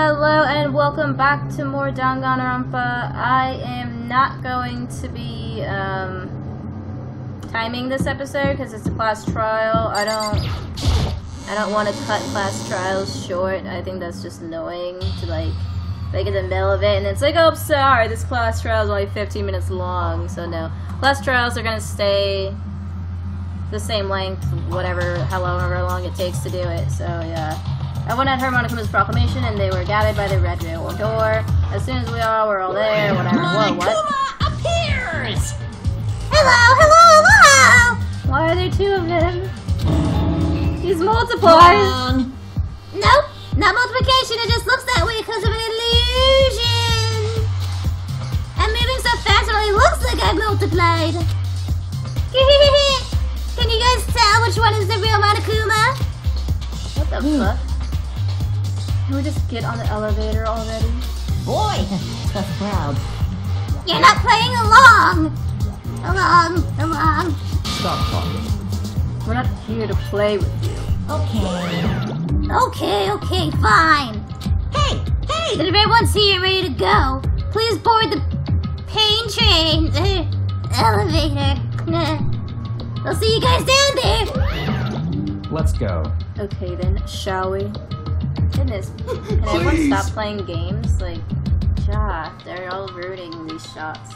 Hello and welcome back to more Danganronpa. I am not going to be timing this episode because it's a class trial. I don't want to cut class trials short. I think that's just annoying to like make it in the middle of it and it's like, oh sorry, this class trial is only 15 minutes long. So no, class trials are gonna stay the same length, whatever, however long it takes to do it. So yeah. Everyone had heard Monokuma's proclamation, and they were gathered by the red rail door. As soon as we all were all there, whatever. Monokuma appears! Hello! Aloha! Why are there two of him? He's multiplied! Nope, not multiplication, it just looks that way because of an illusion! I'm moving so fast it only looks like I've multiplied! Can you guys tell which one is the real Monokuma? What the fuck? Can we just get on the elevator already? Boy, tough crowd. You're not playing along! Stop talking. We're not here to play with you. Okay, fine. Hey! If everyone's here and ready to go, please board the pain train. Elevator. I'll see you guys down there! Let's go. Okay then, shall we? Goodness, can everyone stop playing games? Like, yeah, they're all rooting these shots.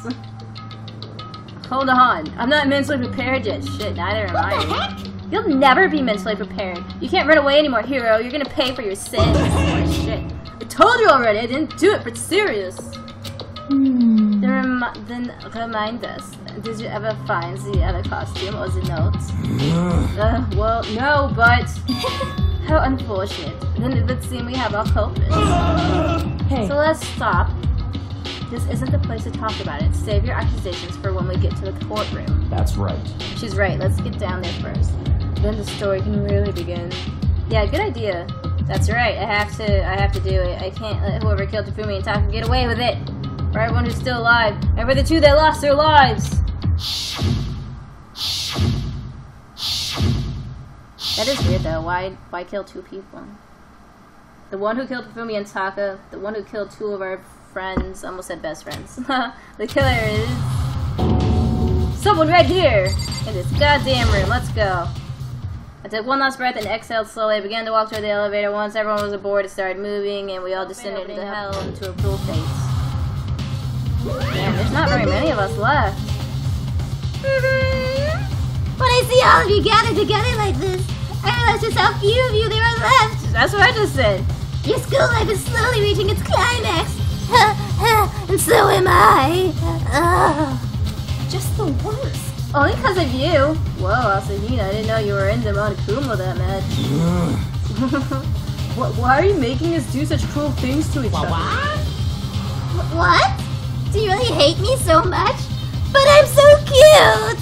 Hold on, I'm not mentally prepared yet. Shit, neither am I. What the heck? You'll never be mentally prepared. You can't run away anymore, Hiro. You're gonna pay for your sins. Oh, shit. I told you already, I didn't do it for serious. Then remind us, did you ever find the other costume or the notes? Well, no, but... How unfortunate. Then it would seem we have our culprits. Hey. So let's stop. This isn't the place to talk about it. Save your accusations for when we get to the courtroom. That's right. She's right. Let's get down there first. Then the story can really begin. Yeah, good idea. That's right. I have to do it. I can't let whoever killed Hifumi and Taka get away with it. For everyone who's still alive. And for the two that lost their lives. That is weird though, why kill two people? The one who killed Hifumi and Taka, the one who killed two of our friends, almost said best friends. The killer is... someone right here! In this goddamn room, let's go. I took one last breath and exhaled slowly. I began to walk toward the elevator. Once everyone was aboard, it started moving and we all descended into hell into a cruel fate. Damn, there's not very many of us left. When I see all of you gathered together like this, I realized just how few of you there are left! That's what I just said! Your school life is slowly reaching its climax! And so am I! Just the worst! Only because of you! Whoa, also Hina, I didn't know you were into Monokuma that much. Why are you making us do such cruel things to each other? What? Do you really hate me so much? But I'm so cute!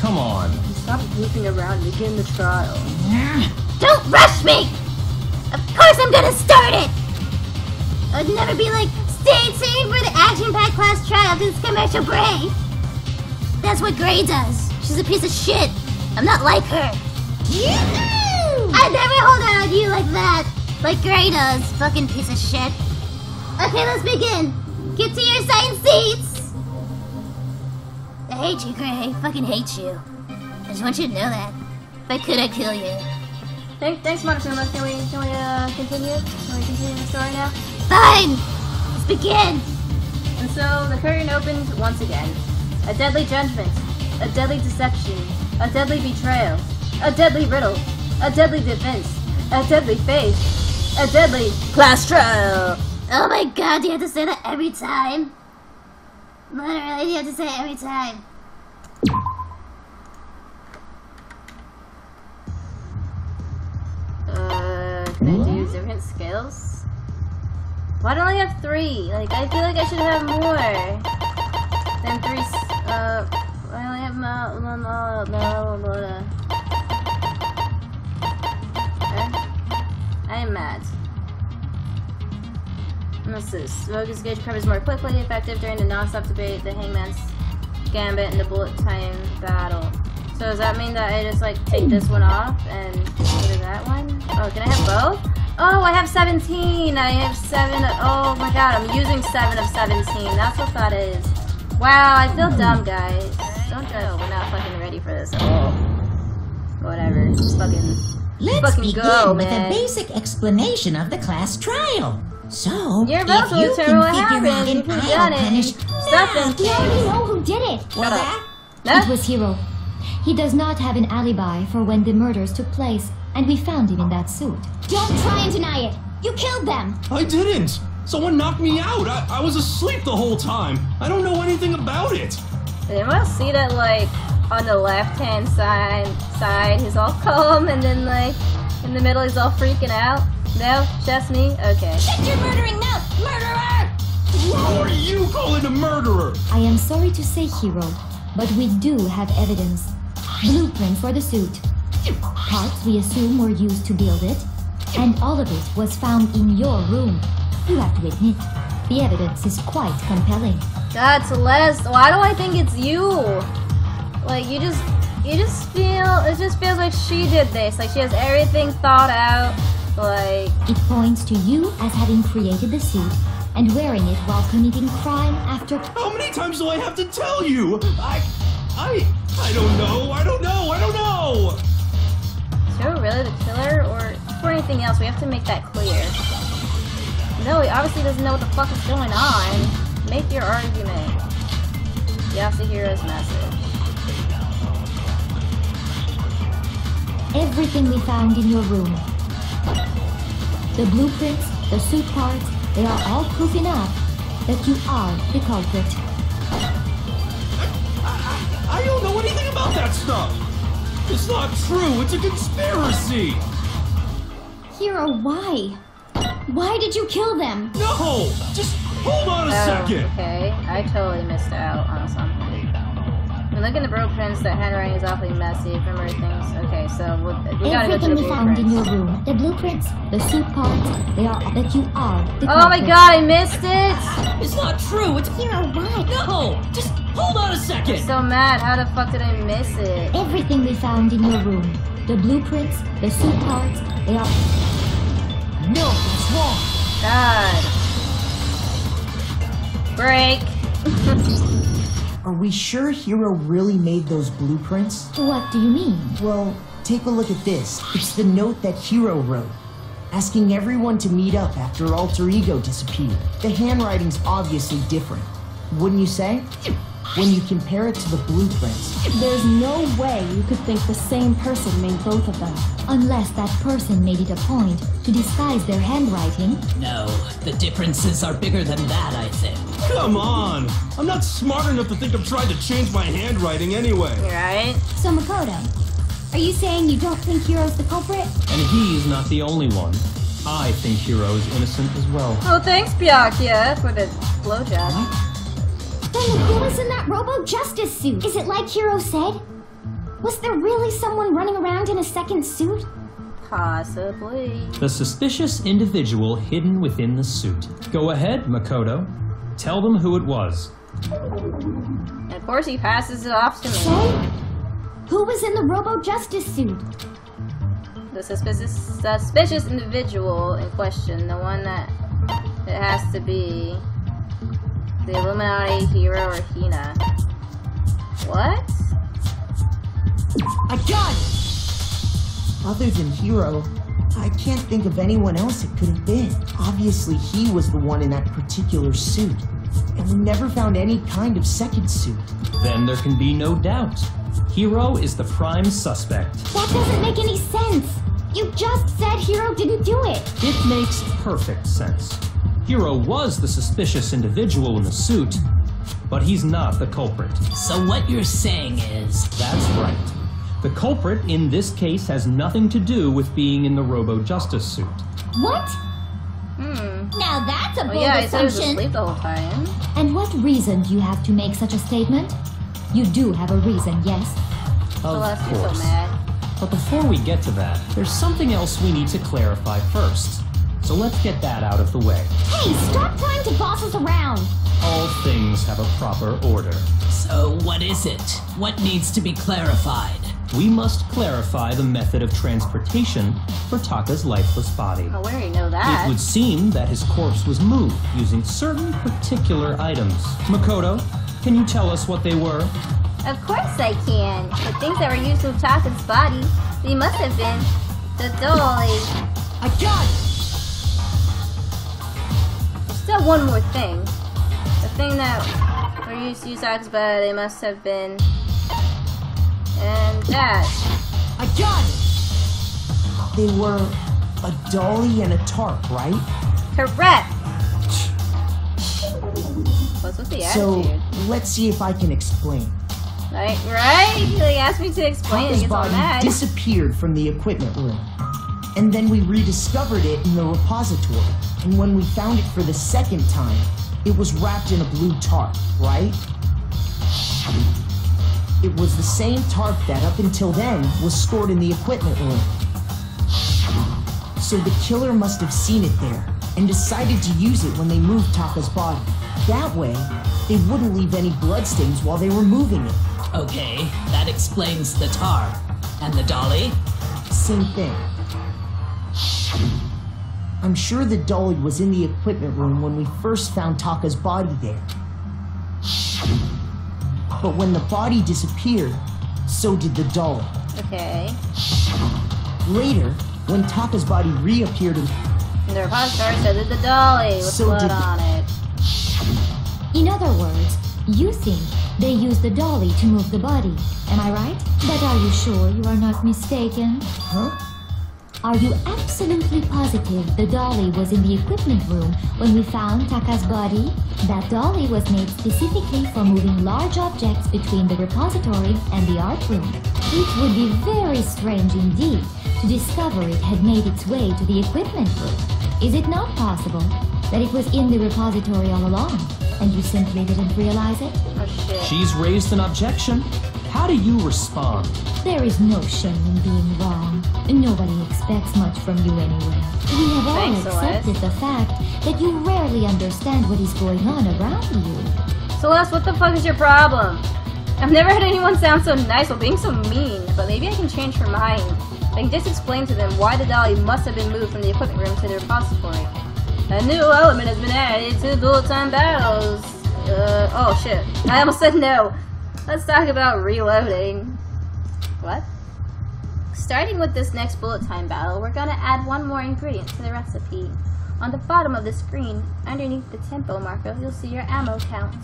Come on. Stop looping around and begin the trial. Don't rush me! Of course I'm gonna start it! I'd never be like, stay tuned for the action-packed class trial to this commercial break! That's what Graey does. She's a piece of shit. I'm not like her. I'd never hold out on you like that. Like Graey does, fucking piece of shit. Okay, let's begin. Get to your assigned seats! I hate you, Graey. Fucking hate you. I just want you to know that. If I could, I'd kill you. Thanks, Monokuma. Can we continue? Can we continue the story now? Fine! Let's begin! And so, the curtain opened once again. A deadly judgment. A deadly deception. A deadly betrayal. A deadly riddle. A deadly defense. A deadly faith. A deadly class trial! Oh my god, do you have to say that every time? Literally, do you have to say it every time? Can I do different skills? Why don't I have three? Like, I feel like I should have more than three. I only have I am mad. What's this? Rogue's gauge covers more quickly, effective during the non-stop debate, the hangman's gambit, and the bullet time battle. So does that mean that I just like take this one off and go to that one? Oh, can I have both? Oh, I have have 17. I have 7. Oh my god, I'm using 7 of 17. That's what that is. Wow, I feel dumb, guys. Don't know. We're not fucking ready for this at all. Whatever. Just fucking. Let's begin with a basic explanation of the class trial. So, if you can figure out an idol punished... We already know who did it! Shut up. It was Hiro. He does not have an alibi for when the murders took place, and we found him in that suit. Don't try and deny it! You killed them! I didn't! Someone knocked me out! I was asleep the whole time! I don't know anything about it! You must see that, like... on the left-hand side, he's all calm, and then, like, in the middle, he's all freaking out. No? Just me? Okay. Shut your murdering mouth, murderer! Who are you calling a murderer? I am sorry to say, Hiro, but we do have evidence. Blueprint for the suit. Parts we assume were used to build it, and all of it was found in your room. You have to admit, the evidence is quite compelling. God, Celeste, why do I think it's you? Like, you just feel, it just feels like she did this. Like, she has everything thought out, like... It points to you as having created the suit and wearing it while committing crime after... How many times do I have to tell you? I don't know, I don't know! Is Hiro really the killer, or anything else? We have to make that clear. No, he obviously doesn't know what the fuck is going on. Make your argument. Yasuhiro's message. Everything we found in your room. The blueprints, the suit parts, they are all proof enough that you are the culprit. I don't know anything about that stuff! It's not true, it's a conspiracy! Hiro, why? Why did you kill them? No! Just hold on a second! Okay, I totally missed out on something. I mean, look at the blueprints. The handwriting is awfully messy. Remember things. Okay, so we gotta go to the blueprints. In your room. The blueprints, the suit parts, they are that you are. Oh my god, I missed it! It's not true. It's Hiro. Why? No, just hold on a second. I'm so mad. How the fuck did I miss it? Everything we found in your room. The blueprints, the suit parts, they are. No, it's wrong. God. Break. Are we sure Hiro really made those blueprints? What do you mean? Well, take a look at this. It's the note that Hiro wrote, asking everyone to meet up after Alter Ego disappeared. The handwriting's obviously different, wouldn't you say? When you compare it to the blueprints. There's no way you could think the same person made both of them. Unless that person made it a point to disguise their handwriting. No, the differences are bigger than that, I think. Come on! I'm not smart enough to think I'm trying to change my handwriting anyway. Right? So Makoto, are you saying you don't think Hiro's the culprit? And he's not the only one. I think Hiro's innocent as well. Oh, thanks, Byakuya, for the blowjob. What? Then who was in that Robo Justice suit? Is it like Hiro said? Was there really someone running around in a second suit? Possibly. The suspicious individual hidden within the suit. Go ahead, Makoto. Tell them who it was. And of course he passes it off to me. So? Who was in the Robo Justice suit? The suspicious individual in question. The one that it has to be... the Illuminati, Hiro, or Hina. What? I got it! Other than Hiro, I can't think of anyone else it could have been. Obviously, he was the one in that particular suit, and we never found any kind of second suit. Then there can be no doubt. Hiro is the prime suspect. That doesn't make any sense! You just said Hiro didn't do it! It makes perfect sense. Hiro was the suspicious individual in the suit, but he's not the culprit. So what you're saying is... That's right. The culprit in this case has nothing to do with being in the Robo Justice suit. What? Hmm. Now that's a bold assumption. He was asleep the whole time. And what reason do you have to make such a statement? You do have a reason, yes? Of course. So mad. But before we get to that, there's something else we need to clarify first. So let's get that out of the way. Hey, stop trying to boss us around! All things have a proper order. So what is it? What needs to be clarified? we must clarify the method of transportation for Taka's lifeless body. Oh, we already know that. It would seem that his corpse was moved using certain particular items. Makoto, can you tell us what they were? Of course I can. The things that were used with Taka's body, they must have been the dolly. I got it! There's still one more thing. The thing that were used to use Taka's body, they must have been... And that. I got it! They were a dolly and a tarp, right? Correct! What's with the attitude? So, let's see if I can explain. Like, right? You like, asked me to explain it, it gets all mad. His body disappeared from the equipment room. And then we rediscovered it in the repository. And when we found it for the second time, it was wrapped in a blue tarp, right? It was the same tarp that, up until then, was stored in the equipment room. So the killer must have seen it there, and decided to use it when they moved Taka's body. That way, they wouldn't leave any bloodstains while they were moving it. Okay, that explains the tarp. And the dolly? Same thing. I'm sure the dolly was in the equipment room when we first found Taka's body there. But when the body disappeared, so did the doll. Okay. Later, when Taka's body reappeared in the repository, so did the dolly with blood on it. In other words, you think they used the dolly to move the body. Am I right? But are you sure you are not mistaken? Huh? Are you absolutely positive the dolly was in the equipment room when we found Taka's body? That dolly was made specifically for moving large objects between the repository and the art room. It would be very strange indeed to discover it had made its way to the equipment room. Is it not possible that it was in the repository all along, and you simply didn't realize it? Oh, shit. She's raised an objection. How do you respond? There is no shame in being wrong. Nobody expects much from you anyway. We have all accepted the fact that you rarely understand what is going on around you. Celeste, what the fuck is your problem? I've never had anyone sound so nice while being so mean, but maybe I can change her mind. I can just explain to them why the dolly must have been moved from the equipment room to the repository. A new element has been added to dual time battles. Oh shit. I almost said no. Let's talk about reloading. What? Starting with this next bullet time battle, we're gonna add one more ingredient to the recipe. On the bottom of the screen, underneath the tempo marker, you'll see your ammo count.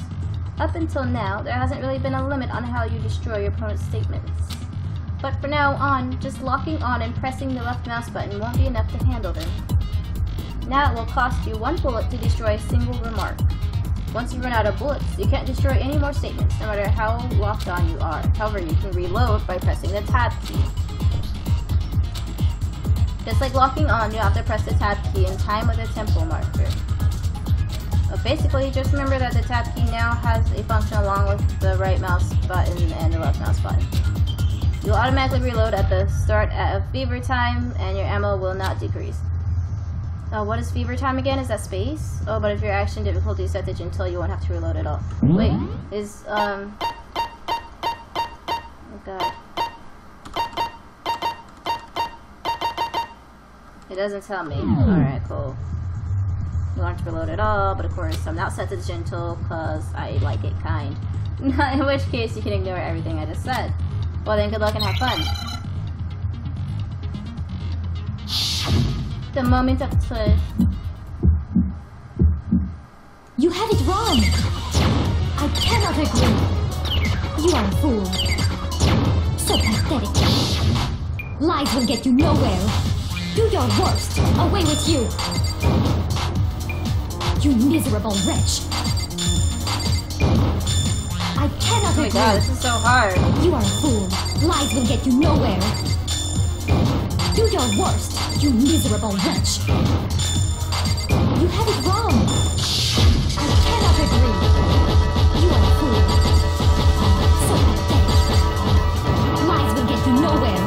Up until now, there hasn't really been a limit on how you destroy your opponent's statements. But from now on, just locking on and pressing the left mouse button won't be enough to handle them. Now it will cost you one bullet to destroy a single remark. Once you run out of bullets, you can't destroy any more statements, no matter how locked on you are. However, you can reload by pressing the tab key. Just like locking on, you have to press the tab key in time with the tempo marker. But basically, just remember that the tab key now has a function along with the right mouse button and the left mouse button. You'll automatically reload at the start of fever time, and your ammo will not decrease. What is fever time again? Is that space? Oh, but if your action difficulty is set to until you won't have to reload at all. Wait, is, oh god. It doesn't tell me. Alright, cool. You won't have to reload at all, but of course I'm not set to gentle because I like it kind. In which case you can ignore everything I just said. Well then, good luck and have fun. The moment of truth. You have it wrong. I cannot agree. You are a fool. So pathetic. Lies will get you nowhere. Do your worst. Away with you. You miserable wretch. I cannot agree. Oh my god, this is so hard. You are a fool. Lies will get you nowhere. Do your worst, you miserable wretch. You have it wrong. I cannot agree. You are a fool. So pathetic. Lies will get you nowhere.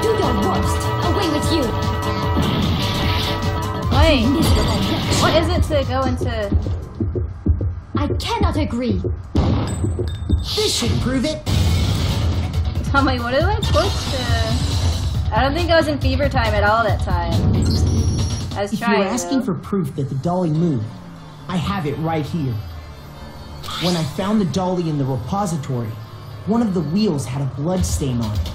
Do your worst. Away with you. Wait. You miserable wretch. What is it to go into? I cannot agree. This should prove it. How many? What did I post? I don't think I was in fever time at all that time. I was trying. If you're asking for proof that the dolly moved, I have it right here. When I found the dolly in the repository, one of the wheels had a blood stain on it.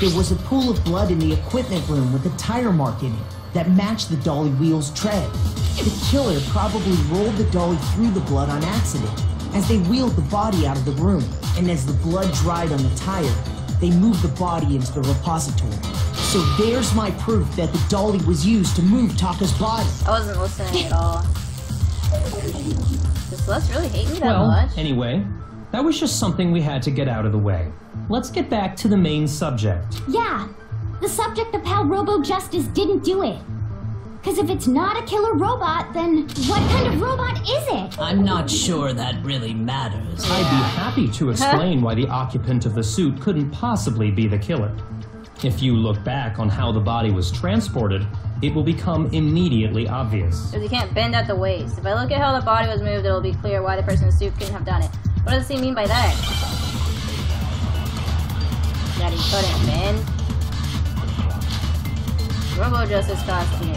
There was a pool of blood in the equipment room with a tire mark in it that matched the dolly wheel's tread. The killer probably rolled the dolly through the blood on accident as they wheeled the body out of the room, and as the blood dried on the tire, they moved the body into the repository. So there's my proof that the dolly was used to move Taka's body. I wasn't listening at all. Does Celeste really hate me that much? Well, anyway, that was just something we had to get out of the way. Let's get back to the main subject. Yeah, the subject of how Robo Justice didn't do it. Because if it's not a killer robot, then what kind of robot is it? I'm not sure that really matters. I'd be happy to explain why the occupant of the suit couldn't possibly be the killer. If you look back on how the body was transported, it will become immediately obvious. Because you can't bend at the waist. If I look at how the body was moved, it'll be clear why the person in the suit couldn't have done it. What does he mean by that? That he couldn't, man. Robo Justice costume.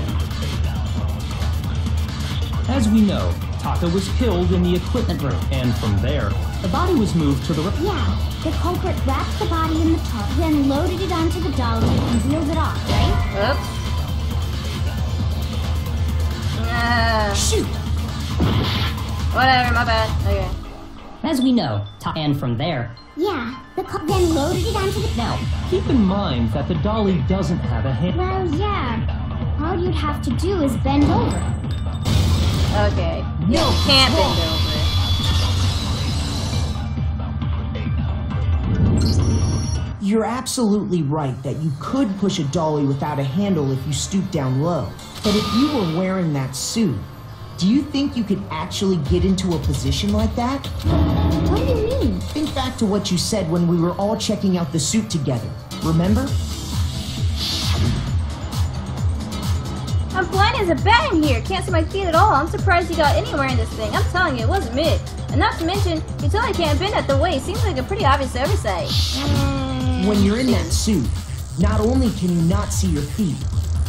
As we know, Taka was killed in the equipment room, and from there, the body was moved to the... the culprit wrapped the body in the tarp, then loaded it onto the dolly and wheeled it off, right? Oops. Shoot! Whatever, my bad. Okay. As we know, and from there... then loaded it onto the... Now, keep in mind that the dolly doesn't have a hand. Well, yeah. All you'd have to do is bend over. Okay. No, you can't bend over. You're absolutely right that you could push a dolly without a handle if you stoop down low. But if you were wearing that suit, do you think you could actually get into a position like that? What do you mean? Think back to what you said when we were all checking out the suit together. Remember? I'm blind as a bat in here. Can't see my feet at all. I'm surprised you got anywhere in this thing. I'm telling you, it wasn't me. And not to mention, you totally can't bend at the waist. Seems like a pretty obvious oversight. When you're in that suit, not only can you not see your feet,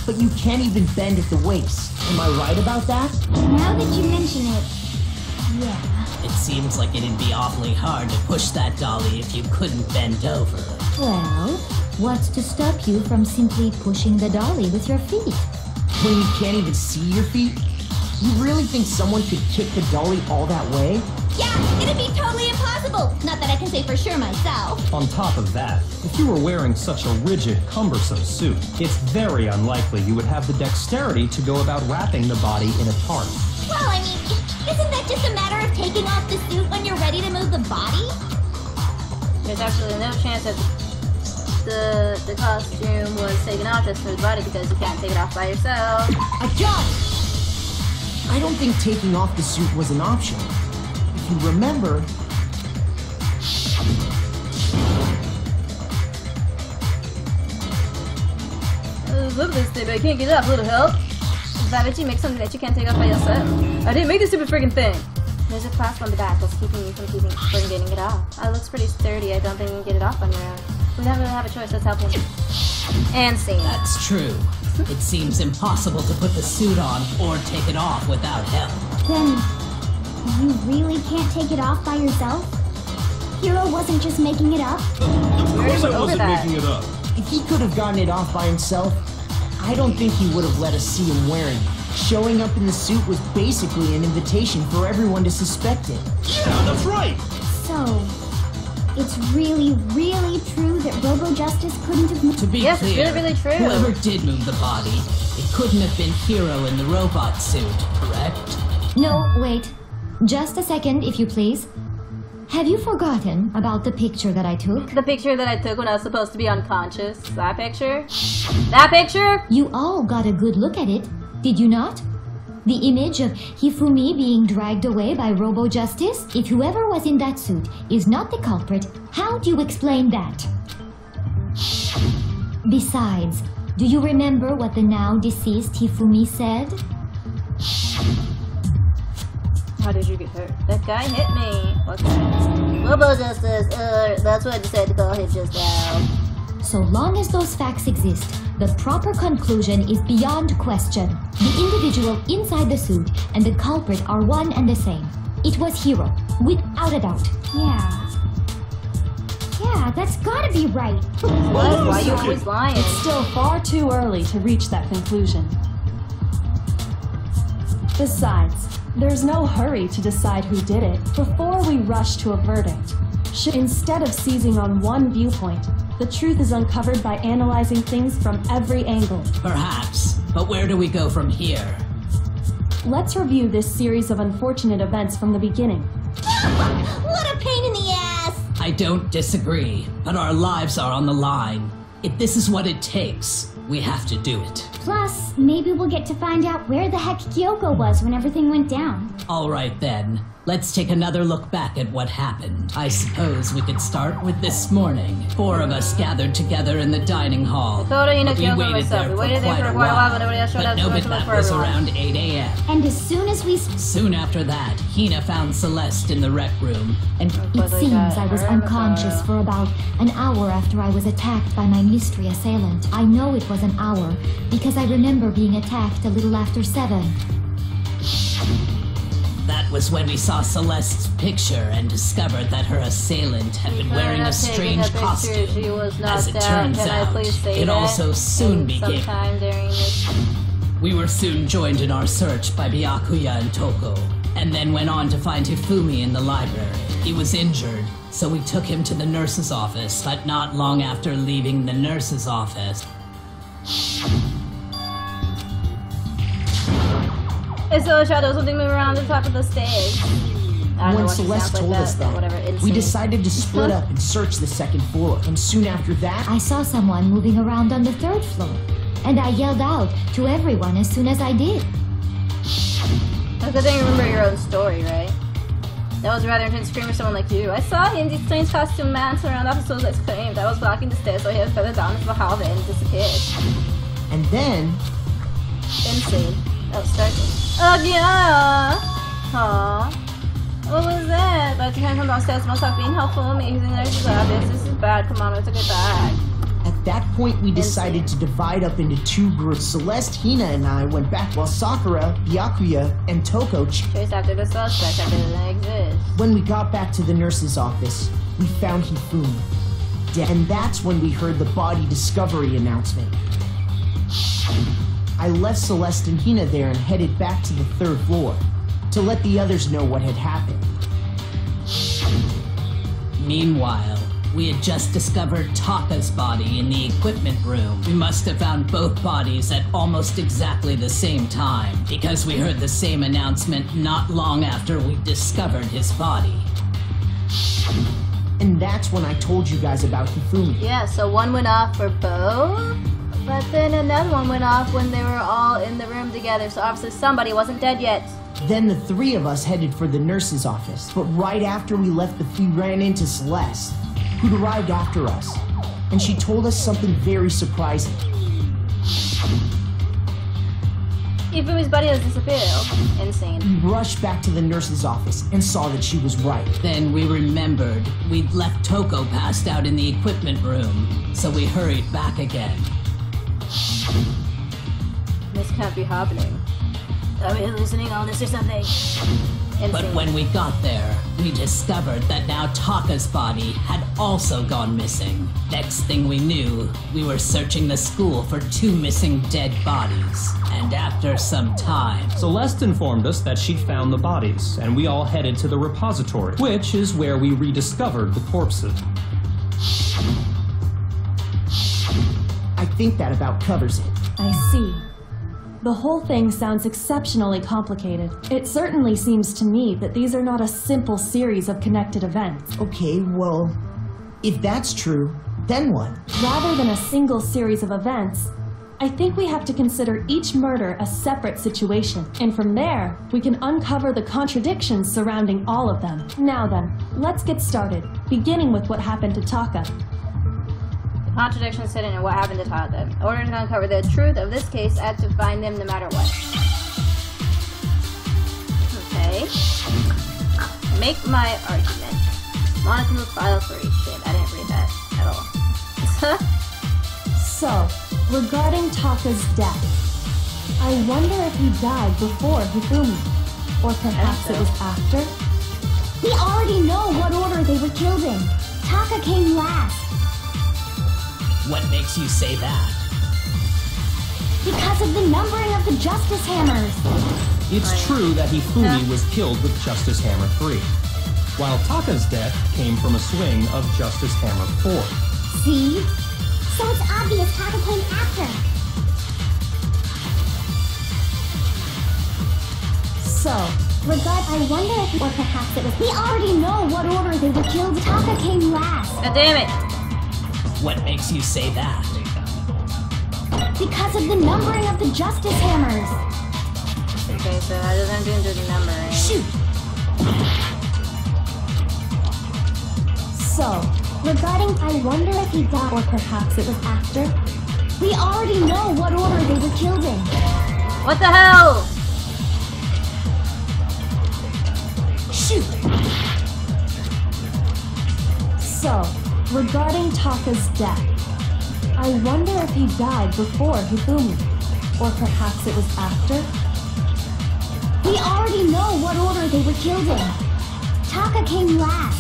but you can't even bend at the waist. Am I right about that? Now that you mention it, yeah. It seems like it'd be awfully hard to push that dolly if you couldn't bend over. Well, what's to stop you from simply pushing the dolly with your feet? When you can't even see your feet? You really think someone could kick the dolly all that way? Yeah, it'd be totally impossible! Not that I can say for sure myself. On top of that, if you were wearing such a rigid, cumbersome suit, it's very unlikely you would have the dexterity to go about wrapping the body in a tarp. Well, I mean, isn't that just a matter of taking off the suit when you're ready to move the body? There's actually no chance that the costume was taken off just for the body because you can't take it off by yourself. I got it! I don't think taking off the suit was an option. If you remember... I love this thing, but I can't get it off. Little help? Why would you make something that you can't take off by yourself? I didn't make this stupid freaking thing! There's a clasp on the back that's keeping you from getting it off. It looks pretty sturdy. I don't think you can get it off on your own. We don't really have a choice. Let's help him. And see. That's true. It seems impossible to put the suit on or take it off without help. Then, you really can't take it off by yourself? Hiro wasn't just making it up? Of course I wasn't making it up. If he could have gotten it off by himself, I don't think he would have let us see him wearing it. Showing up in the suit was basically an invitation for everyone to suspect it. Yeah, that's right! So... it's really, really true that Robo Justice couldn't have moved. To be clear, it's really true. Whoever did move the body, it couldn't have been Hiro in the robot suit, correct? No, wait. Just a second, if you please. Have you forgotten about the picture that I took? The picture that I took when I was supposed to be unconscious? That picture? That picture? You all got a good look at it, did you not? The image of Hifumi being dragged away by Robo Justice? If whoever was in that suit is not the culprit, how do you explain that? Besides, do you remember what the now deceased Hifumi said? How did you get hurt? That guy hit me. Okay. Robo Justice. That's what I decided to call him just now. So long as those facts exist, the proper conclusion is beyond question. The individual inside the suit and the culprit are one and the same. It was Hiro, without a doubt. Yeah. Yeah, that's gotta be right. What? Why are you always lying? It's still far too early to reach that conclusion. Besides, there's no hurry to decide who did it before we rush to a verdict. Instead of seizing on one viewpoint, the truth is uncovered by analyzing things from every angle. Perhaps, but where do we go from here? Let's review this series of unfortunate events from the beginning. What a pain in the ass! I don't disagree, but our lives are on the line. If this is what it takes, we have to do it. Plus, maybe we'll get to find out where the heck Kyoko was when everything went down. All right then, let's take another look back at what happened. I suppose we could start with this morning. Four of us gathered together in the dining hall. We waited there for quite a while, but nobody else showed up. That was around 8 a.m. And as soon as we... Soon after that, Hina found Celeste in the rec room. And it seems I was unconscious for about an hour after I was attacked by my mystery assailant. I know it was an hour, because I remember being attacked a little after 7. That was when we saw Celeste's picture and discovered that her assailant had been wearing a strange costume. As it turns out, it also soon became... We were soon joined in our search by Byakuya and Toko, and then went on to find Hifumi in the library. He was injured, so we took him to the nurse's office, but not long after leaving the nurse's office... I saw a shadow, something moving around the top of the stage. Once Celeste told us that, we decided to split up and search the second floor. And soon after that, I saw someone moving around on the third floor. And I yelled out to everyone as soon as I did. That's the thing, remember your own story, right? That was rather intense scream for someone like you. I saw him in these strange costume masks around officers that claimed I was blocking the stairs so he had feathers down his behalf and disappeared. And then... Insane. Oh, starting. Yeah. Aww. What was that? By the time from downstairs, must have been helpful, amazing, there's obvious, this is bad, come on, let's get back. At that point, we decided to divide up into two groups. Celeste, Hina, and I went back while Sakura, Byakuya, and Toko chased after the suspect that didn't exist. When we got back to the nurse's office, we found Hifumi. And that's when we heard the body discovery announcement. I left Celeste and Hina there and headed back to the third floor to let the others know what had happened. Meanwhile, we had just discovered Taka's body in the equipment room. We must have found both bodies at almost exactly the same time because we heard the same announcement not long after we discovered his body. And that's when I told you guys about Hifumi. Yeah, so one went off for both? But then another one went off when they were all in the room together, so obviously somebody wasn't dead yet. Then the three of us headed for the nurse's office, but right after we left, we ran into Celeste, who'd arrived after us, and she told us something very surprising. Ifumi's body has disappeared. Insane. We rushed back to the nurse's office and saw that she was right. Then we remembered we'd left Toko passed out in the equipment room, so we hurried back again. This can't be happening. Are we hallucinating all this or something? Insane. But when we got there, we discovered that now Taka's body had also gone missing. Next thing we knew, we were searching the school for two missing dead bodies. And after some time... Celeste informed us that she'd found the bodies, and we all headed to the repository, which is where we rediscovered the corpses. I think that about covers it. I see. The whole thing sounds exceptionally complicated. It certainly seems to me that these are not a simple series of connected events. Okay, well, if that's true, then what? Rather than a single series of events, I think we have to consider each murder a separate situation. And from there, we can uncover the contradictions surrounding all of them. Now then, let's get started, beginning with what happened to Taka. Contradiction said in what happened to Taka. In order to uncover the truth of this case, I have to find them no matter what. Okay. make my argument. Monokuma file 3. Shit, I didn't read that at all. So, regarding Taka's death, I wonder if he died before Hifumi, or perhaps it was after? We already know what order they were killed in. Taka came last. What makes you say that? Because of the numbering of the Justice Hammers. It's true that Hifumi was killed with Justice Hammer 3, while Taka's death came from a swing of Justice Hammer 4. See? So it's obvious Taka came after. So, I wonder if, or perhaps it was, we already know what order they were killed. Taka came last. God damn it. What makes you say that? Because of the numbering of the Justice Hammers. Okay, so how does that do the numbering? Shoot! So, regarding I wonder if he died, or perhaps it was after? We already know what order they were killed in. What the hell? Shoot! So, regarding Taka's death, I wonder if he died before Hifumi, or perhaps it was after? We already know what order they were killed in. Taka came last.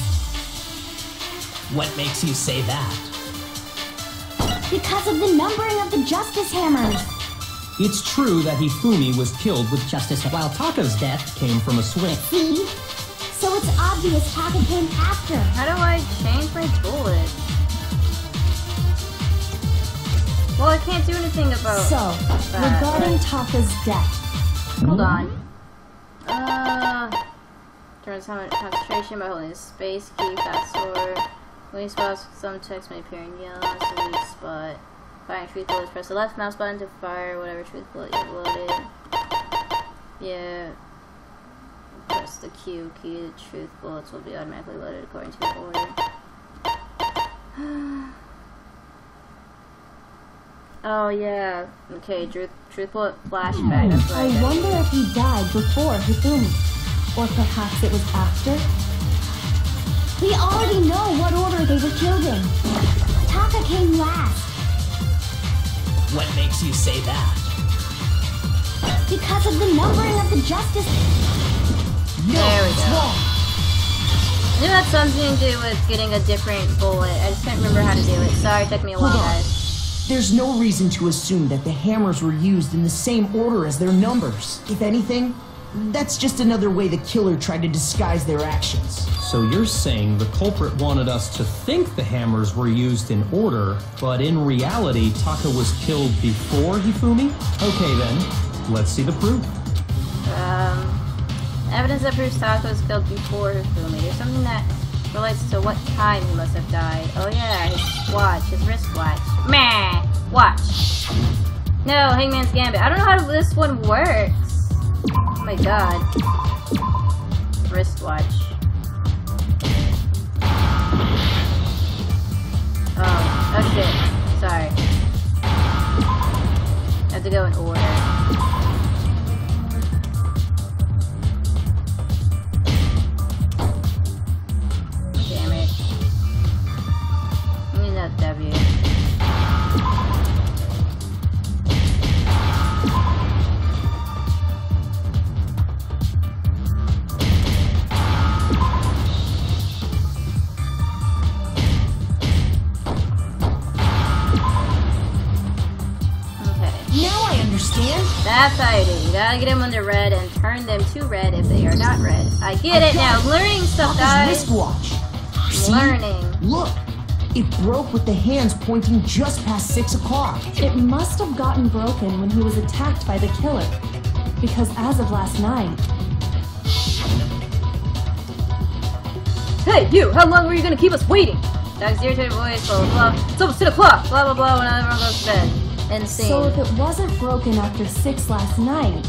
What makes you say that? Because of the numbering of the Justice Hammers. It's true that Hifumi was killed with Justice, while Taka's death came from a swing. See? So it's obvious Taka came after. How do I change my bullet? Well, I can't do anything about that. Regarding Taka's death. Hold on. Turns how much concentration by holding space key, fast forward. When you spot some text may appear in yellow, that's a weak spot. Firing truth bullet, press the left mouse button to fire whatever truth bullet you loaded. Yeah. Press the Q key, the truth bullets will be automatically loaded according to the order. Oh yeah. Okay, truth bullet flashback. I wonder if he died before Hifumi, or perhaps it was after? We already know what order they were killed in. Taka came last. What makes you say that? Because of the numbering of the Justice. There we go. I knew it had something to do with getting a different bullet. I just can't remember how to do it. Sorry, it took me a while, guys. There's no reason to assume that the hammers were used in the same order as their numbers. If anything, that's just another way the killer tried to disguise their actions. So you're saying the culprit wanted us to think the hammers were used in order, but in reality, Taka was killed before Hifumi? Okay then, let's see the proof. Evidence that proves Taka was killed before Hifumi. There's something that relates to what time he must have died. Oh yeah, his watch, his wristwatch. Meh! Watch! No, Hangman's Gambit. I don't know how this one works. Oh my god. Wristwatch. Oh shit. Sorry. I have to go in order. W. Okay. Now I understand. That's how you do. You gotta get them under red and turn them to red if they are not red. I get it now. Learning stuff, guys. Learning. Look. It broke with the hands pointing just past 6 o'clock. It must have gotten broken when he was attacked by the killer, because as of last night... Hey, you! How long were you gonna keep us waiting? Dog's irritated voice, blah, blah, blah. It's almost 6 o'clock, blah, blah, blah, when everyone goes to bed. Insane. So if it wasn't broken after 6 last night,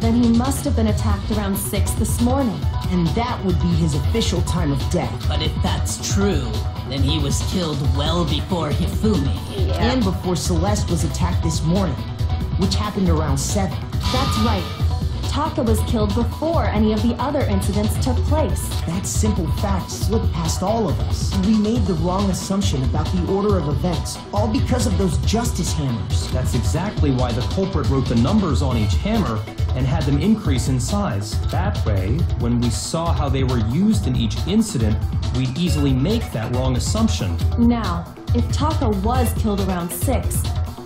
then he must have been attacked around 6 this morning. And that would be his official time of death. But if that's true, then he was killed well before Hifumi. Yeah. And before Celeste was attacked this morning, which happened around 7. That's right. Taka was killed before any of the other incidents took place. That simple fact slipped past all of us. We made the wrong assumption about the order of events, all because of those Justice Hammers. That's exactly why the culprit wrote the numbers on each hammer and had them increase in size. That way, when we saw how they were used in each incident, we'd easily make that wrong assumption. Now, if Taka was killed around 6,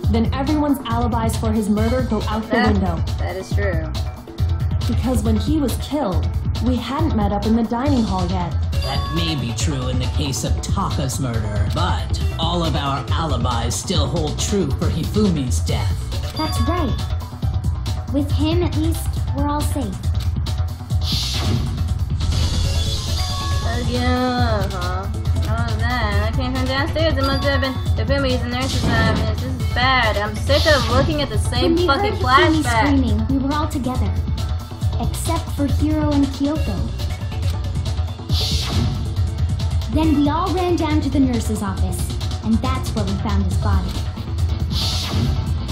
then everyone's alibis for his murder go out the window. That is true. Because when he was killed, we hadn't met up in the dining hall yet. That may be true in the case of Taka's murder, but all of our alibis still hold true for Hifumi's death. That's right. With him, at least, we're all safe. Yeah, huh? All of that. I came from downstairs. It must have been the Hifumi's and their survivors. This is bad. I'm sick of looking at the same fucking flashback. When we heard Hifumi screaming, we were all together. Except for Hiro and Kyoko. Then we all ran down to the nurse's office, and that's where we found his body.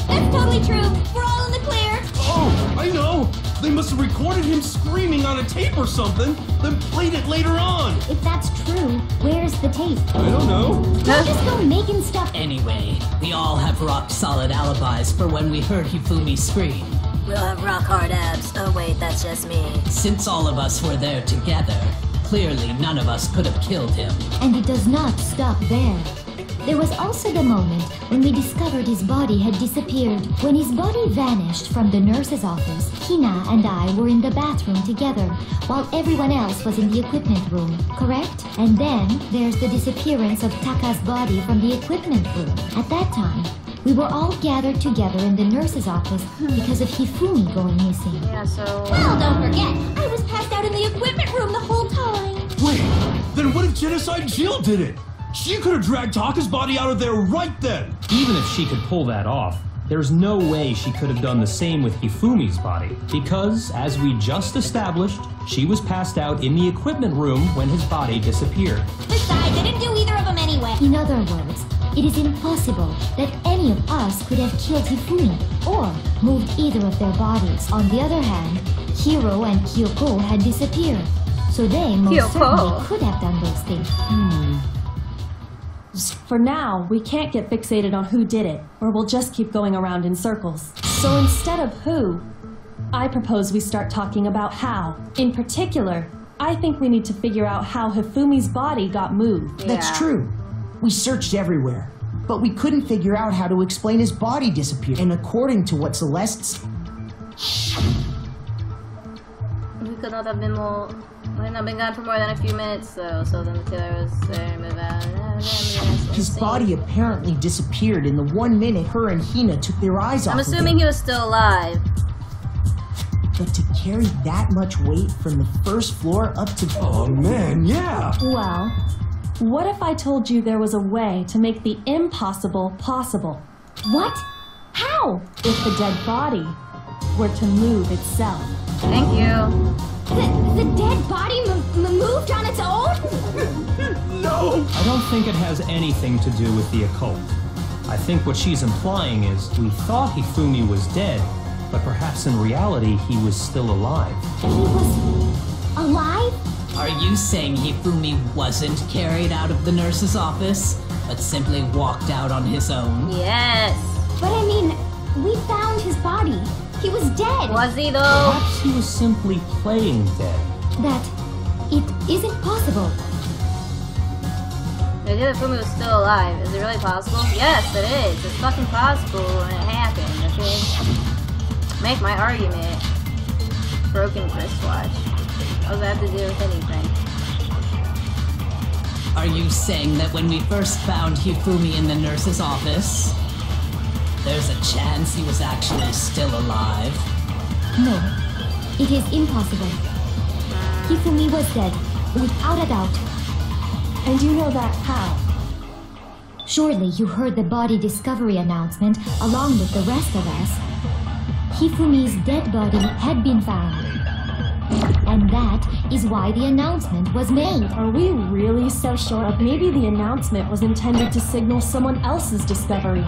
That's totally true. We're all in the clear. Oh, I know! They must have recorded him screaming on a tape or something, then played it later on! If that's true, where's the tape? I don't know. Don't just go making stuff. Anyway, we all have rock-solid alibis for when we heard Hifumi scream. We'll have rock-hard abs. Oh wait, that's just me. Since all of us were there together, clearly none of us could have killed him. And it does not stop there. There was also the moment when we discovered his body had disappeared. When his body vanished from the nurse's office, Hina and I were in the bathroom together, while everyone else was in the equipment room, correct? And then there's the disappearance of Taka's body from the equipment room. At that time, we were all gathered together in the nurse's office because of Hifumi going missing. Yeah, so... Well, don't forget, I was passed out in the equipment room the whole time! Wait, then what if Genocide Jill did it? She could have dragged Taka's body out of there right then! Even if she could pull that off, there's no way she could have done the same with Hifumi's body. Because, as we just established, she was passed out in the equipment room when his body disappeared. Besides, I didn't do either of them anyway! In other words, it is impossible that any of us could have killed Hifumi, or moved either of their bodies. On the other hand, Hiro and Kyoko had disappeared, so they most certainly could have done those things. For now, we can't get fixated on who did it, or we'll just keep going around in circles. So instead of who, I propose we start talking about how. In particular, I think we need to figure out how Hifumi's body got moved. Yeah. That's true. We searched everywhere, but we couldn't figure out how to explain his body disappeared. And according to what Celeste's... We could not have been more... We've not been gone for more than a few minutes, so then the killer was there, move out. His body apparently disappeared in the 1 minute her and Hina took their eyes off. I'm assuming he was still alive. But to carry that much weight from the first floor up to... Oh man, yeah! Well, what if I told you there was a way to make the impossible possible? What? How? If the dead body were to move itself. Thank you. The dead body moved on its own? No! I don't think it has anything to do with the occult. I think what she's implying is we thought Hifumi was dead, but perhaps in reality he was still alive. He was... alive? Are you saying Hifumi wasn't carried out of the nurse's office, but simply walked out on his own? Yes! But I mean, we found his body. He was dead! Was he though? Perhaps he was simply playing dead. It isn't possible. The idea that Hifumi was still alive, is it really possible? Yes, it is. It's fucking possible and it happened, okay? Make my argument. Broken wristwatch. What does that have to do with anything? Are you saying that when we first found Hifumi in the nurse's office, there's a chance he was actually still alive? No, it is impossible. Hifumi was dead, without a doubt. And you know that how? Surely you heard the body discovery announcement along with the rest of us. Hifumi's dead body had been found. And that is why the announcement was made. Are we really so sure that maybe the announcement was intended to signal someone else's discovery?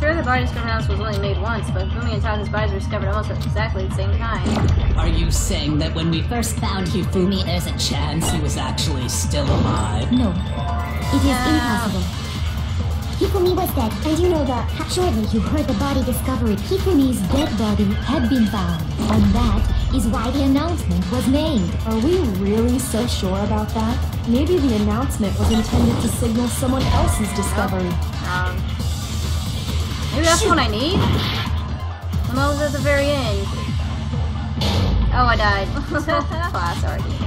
Sure, the bodies from house was only made once, but Hifumi and Taka's bodies were discovered almost at exactly the same time. Are you saying that when we first found Hifumi, there's a chance he was actually still alive? No. It is impossible. Hifumi was dead, and you know that. Shortly you heard the body discovered. Hifumi's dead body had been found, and that is why the announcement was made. Are we really so sure about that? Maybe the announcement was intended to signal someone else's discovery. Maybe that's what I need? I'm always at the very end. Oh, I died. Class argument.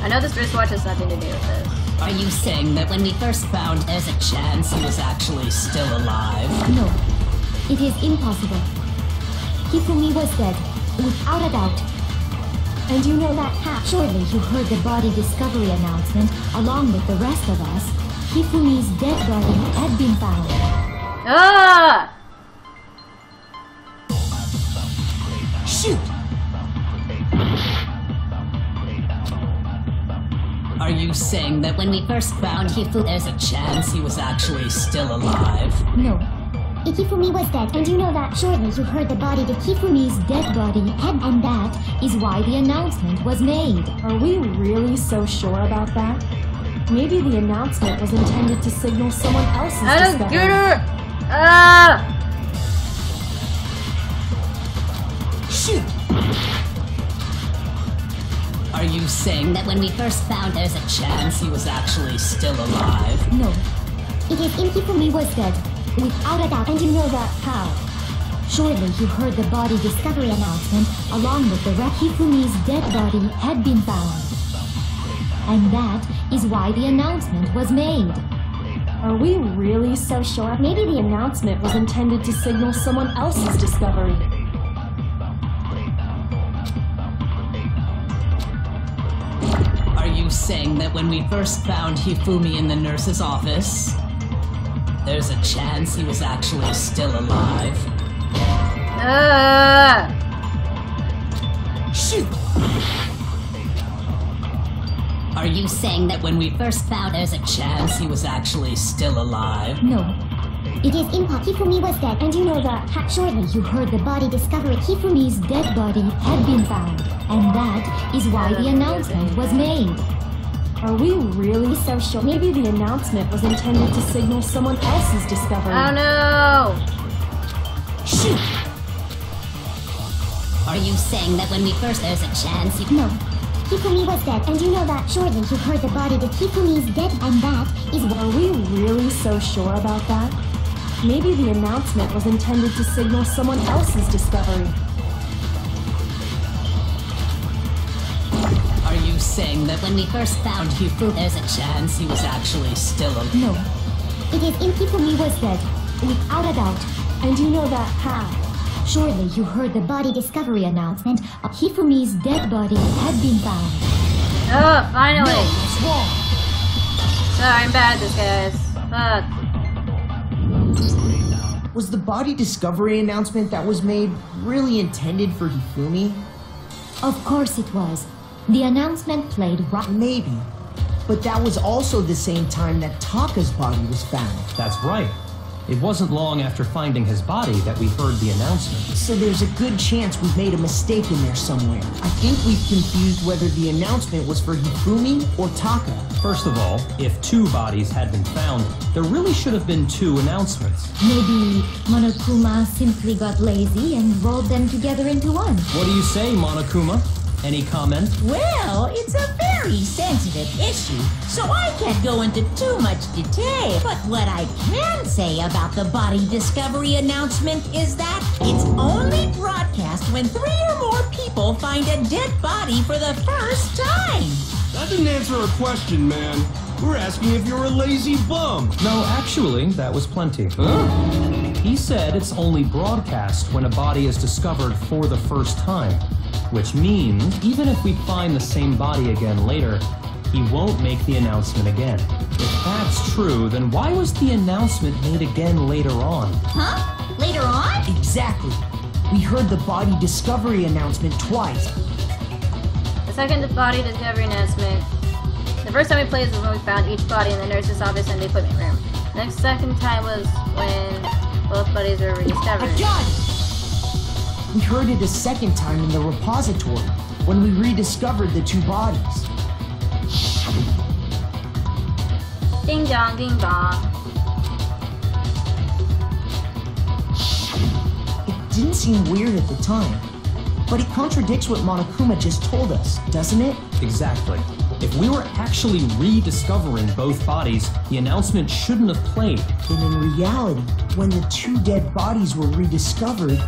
I know this wristwatch has nothing to do with this. Are you saying that when we first found there's a chance he was actually still alive? No. It is impossible. Hifumi was dead, without a doubt. And you know that surely you heard the body discovery announcement, along with the rest of us. Hifumi's dead body had been found. Ah! Shoot! Are you saying that when we first found Hifumi, there's a chance he was actually still alive? No. Hifumi was dead, and you know that. Shortly you heard the body that Hifumi's dead body had, and that is why the announcement was made. Are we really so sure about that? Maybe the announcement was intended to signal someone else's discovery. I don't get her! Shoot! Are you saying that when we first found there's a chance he was actually still alive? No. It is Hifumi was dead, without a doubt, and you know that how. Surely you heard the body discovery announcement, along with the wreck. Hifumi's dead body had been found. And that is why the announcement was made. Are we really so sure? Maybe the announcement was intended to signal someone else's discovery. Saying that when we first found Hifumi in the nurse's office, there's a chance he was actually still alive. Shoot! Are you saying that when we first found there's a chance he was actually still alive? No. It is impossible. Hifumi was dead, and you know that. Shortly you heard the body discovery. Hifumi's dead body had been found, and that is why the announcement was made. Are we really so sure? Maybe the announcement was intended to signal someone else's discovery. Oh no! Shoot! Are you saying that when we first there's a chance you... No. Hifumi was dead, and you know that. Shortly you heard the body that Hifumi's dead, and that is... Are we really so sure about that? Maybe the announcement was intended to signal someone else's discovery. Saying that when we first found Hifumi, there's a chance he was actually still alive. No. It is Hifumi was dead, without a doubt. And you know that how. Surely you heard the body discovery announcement. Hifumi's dead body had been found. Oh, finally! No, I'm bad at this, guys. Fuck. Was the body discovery announcement that was made really intended for Hifumi? Of course it was. The announcement played right. Maybe. But that was also the same time that Taka's body was found. That's right. It wasn't long after finding his body that we heard the announcement. So there's a good chance we've made a mistake in there somewhere. I think we've confused whether the announcement was for Hifumi or Taka. First of all, if two bodies had been found, there really should have been two announcements. Maybe Monokuma simply got lazy and rolled them together into one. What do you say, Monokuma? Any comment? Well, it's a very sensitive issue, so I can't go into too much detail. But what I can say about the body discovery announcement is that it's only broadcast when three or more people find a dead body for the first time. That didn't answer our question, man. We're asking if you're a lazy bum. No, actually, that was plenty. Huh? He said it's only broadcast when a body is discovered for the first time, which means even if we find the same body again later, he won't make the announcement again. If that's true, then why was the announcement made again later on? Huh? Later on? Exactly. We heard the body discovery announcement twice. The second body discovery announcement. The first time we played is when we found each body in the nurse's office and the equipment room. Next second time was when both buddies were rediscovered. I got it! We heard it a second time in the repository when we rediscovered the two bodies. Ding dong, ding dong. It didn't seem weird at the time, but it contradicts what Monokuma just told us, doesn't it? Exactly. If we were actually rediscovering both bodies, the announcement shouldn't have played. And in reality, when the two dead bodies were rediscovered,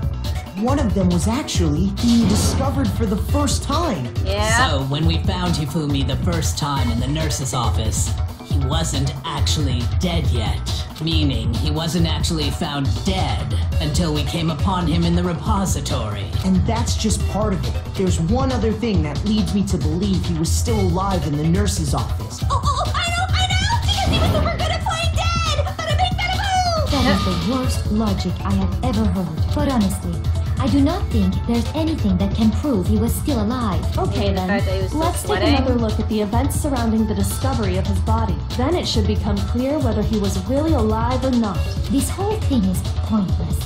one of them was actually being discovered for the first time. Yeah. So when we found Hifumi the first time in the nurse's office, he wasn't actually dead yet. Meaning, he wasn't actually found dead until we came upon him in the repository. And that's just part of it. There's one other thing that leads me to believe he was still alive in the nurse's office. Oh, I know! Because he was super good at playing dead! Bada bing, bada boo! That is the worst logic I have ever heard. But honestly, I do not think there's anything that can prove he was still alive. Okay then, let's take another look at the events surrounding the discovery of his body. Then it should become clear whether he was really alive or not. This whole thing is pointless.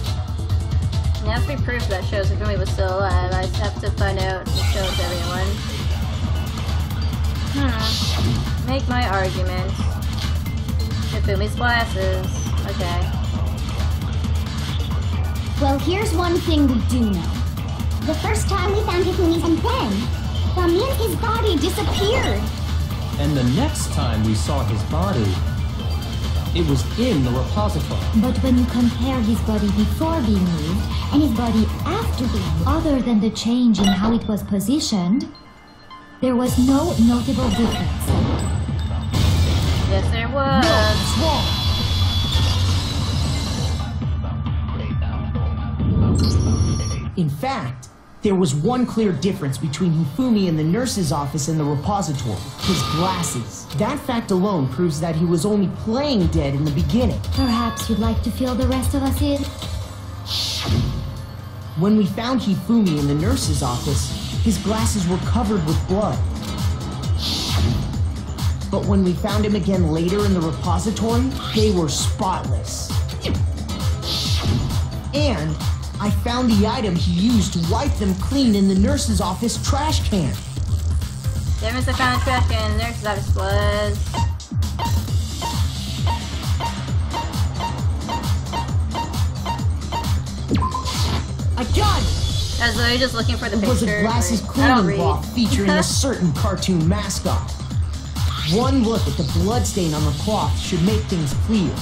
Now if we prove that shows Hifumi was still alive, I just have to find out who shows everyone. Make my argument. Hifumi's glasses. Okay. Well, here's one thing we do know. The first time we found Hifumi's and Ben, Bamiya's body disappeared. And the next time we saw his body, it was in the repository. But when you compare his body before being moved and his body after being moved, other than the change in how it was positioned, there was no notable difference. Yes, there was. No, in fact, there was one clear difference between Hifumi in the nurse's office and the repository. His glasses. That fact alone proves that he was only playing dead in the beginning. Perhaps you'd like to fill the rest of us in? When we found Hifumi in the nurse's office, his glasses were covered with blood. But when we found him again later in the repository, they were spotless. And I found the item he used to wipe them clean in the nurse's office trash can. There was a found trash can in the nurse's office was. I got it! I was literally just looking for the picture. It was a glasses cleaning cloth featuring a certain cartoon mascot. One look at the bloodstain on the cloth should make things clear.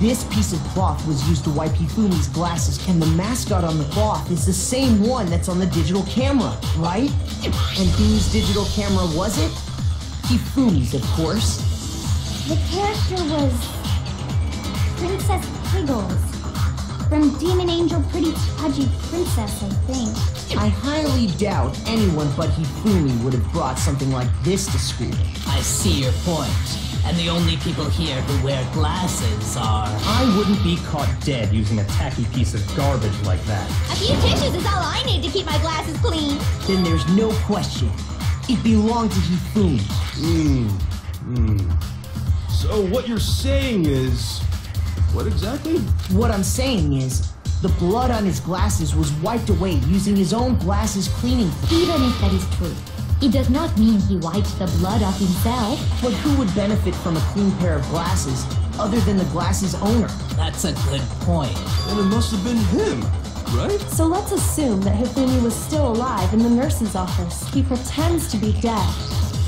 This piece of cloth was used to wipe Hifumi's glasses, and the mascot on the cloth is the same one that's on the digital camera, right? And whose digital camera was it? Hifumi's, of course. The character was Princess Piggles from Demon Angel Pretty Pudgy Princess, I think. I highly doubt anyone but Hifumi would have brought something like this to school. I see your point. And the only people here who wear glasses are... I wouldn't be caught dead using a tacky piece of garbage like that. A few tissues is all I need to keep my glasses clean. Then there's no question. It belonged to Hifumi. So what you're saying is... What exactly? What I'm saying is, the blood on his glasses was wiped away using his own glasses cleaning. Even if that is true, it does not mean he wiped the blood off himself. But who would benefit from a clean pair of glasses other than the glasses owner? That's a good point. And it must have been him, right? So let's assume that Hifumi was still alive in the nurse's office. He pretends to be dead.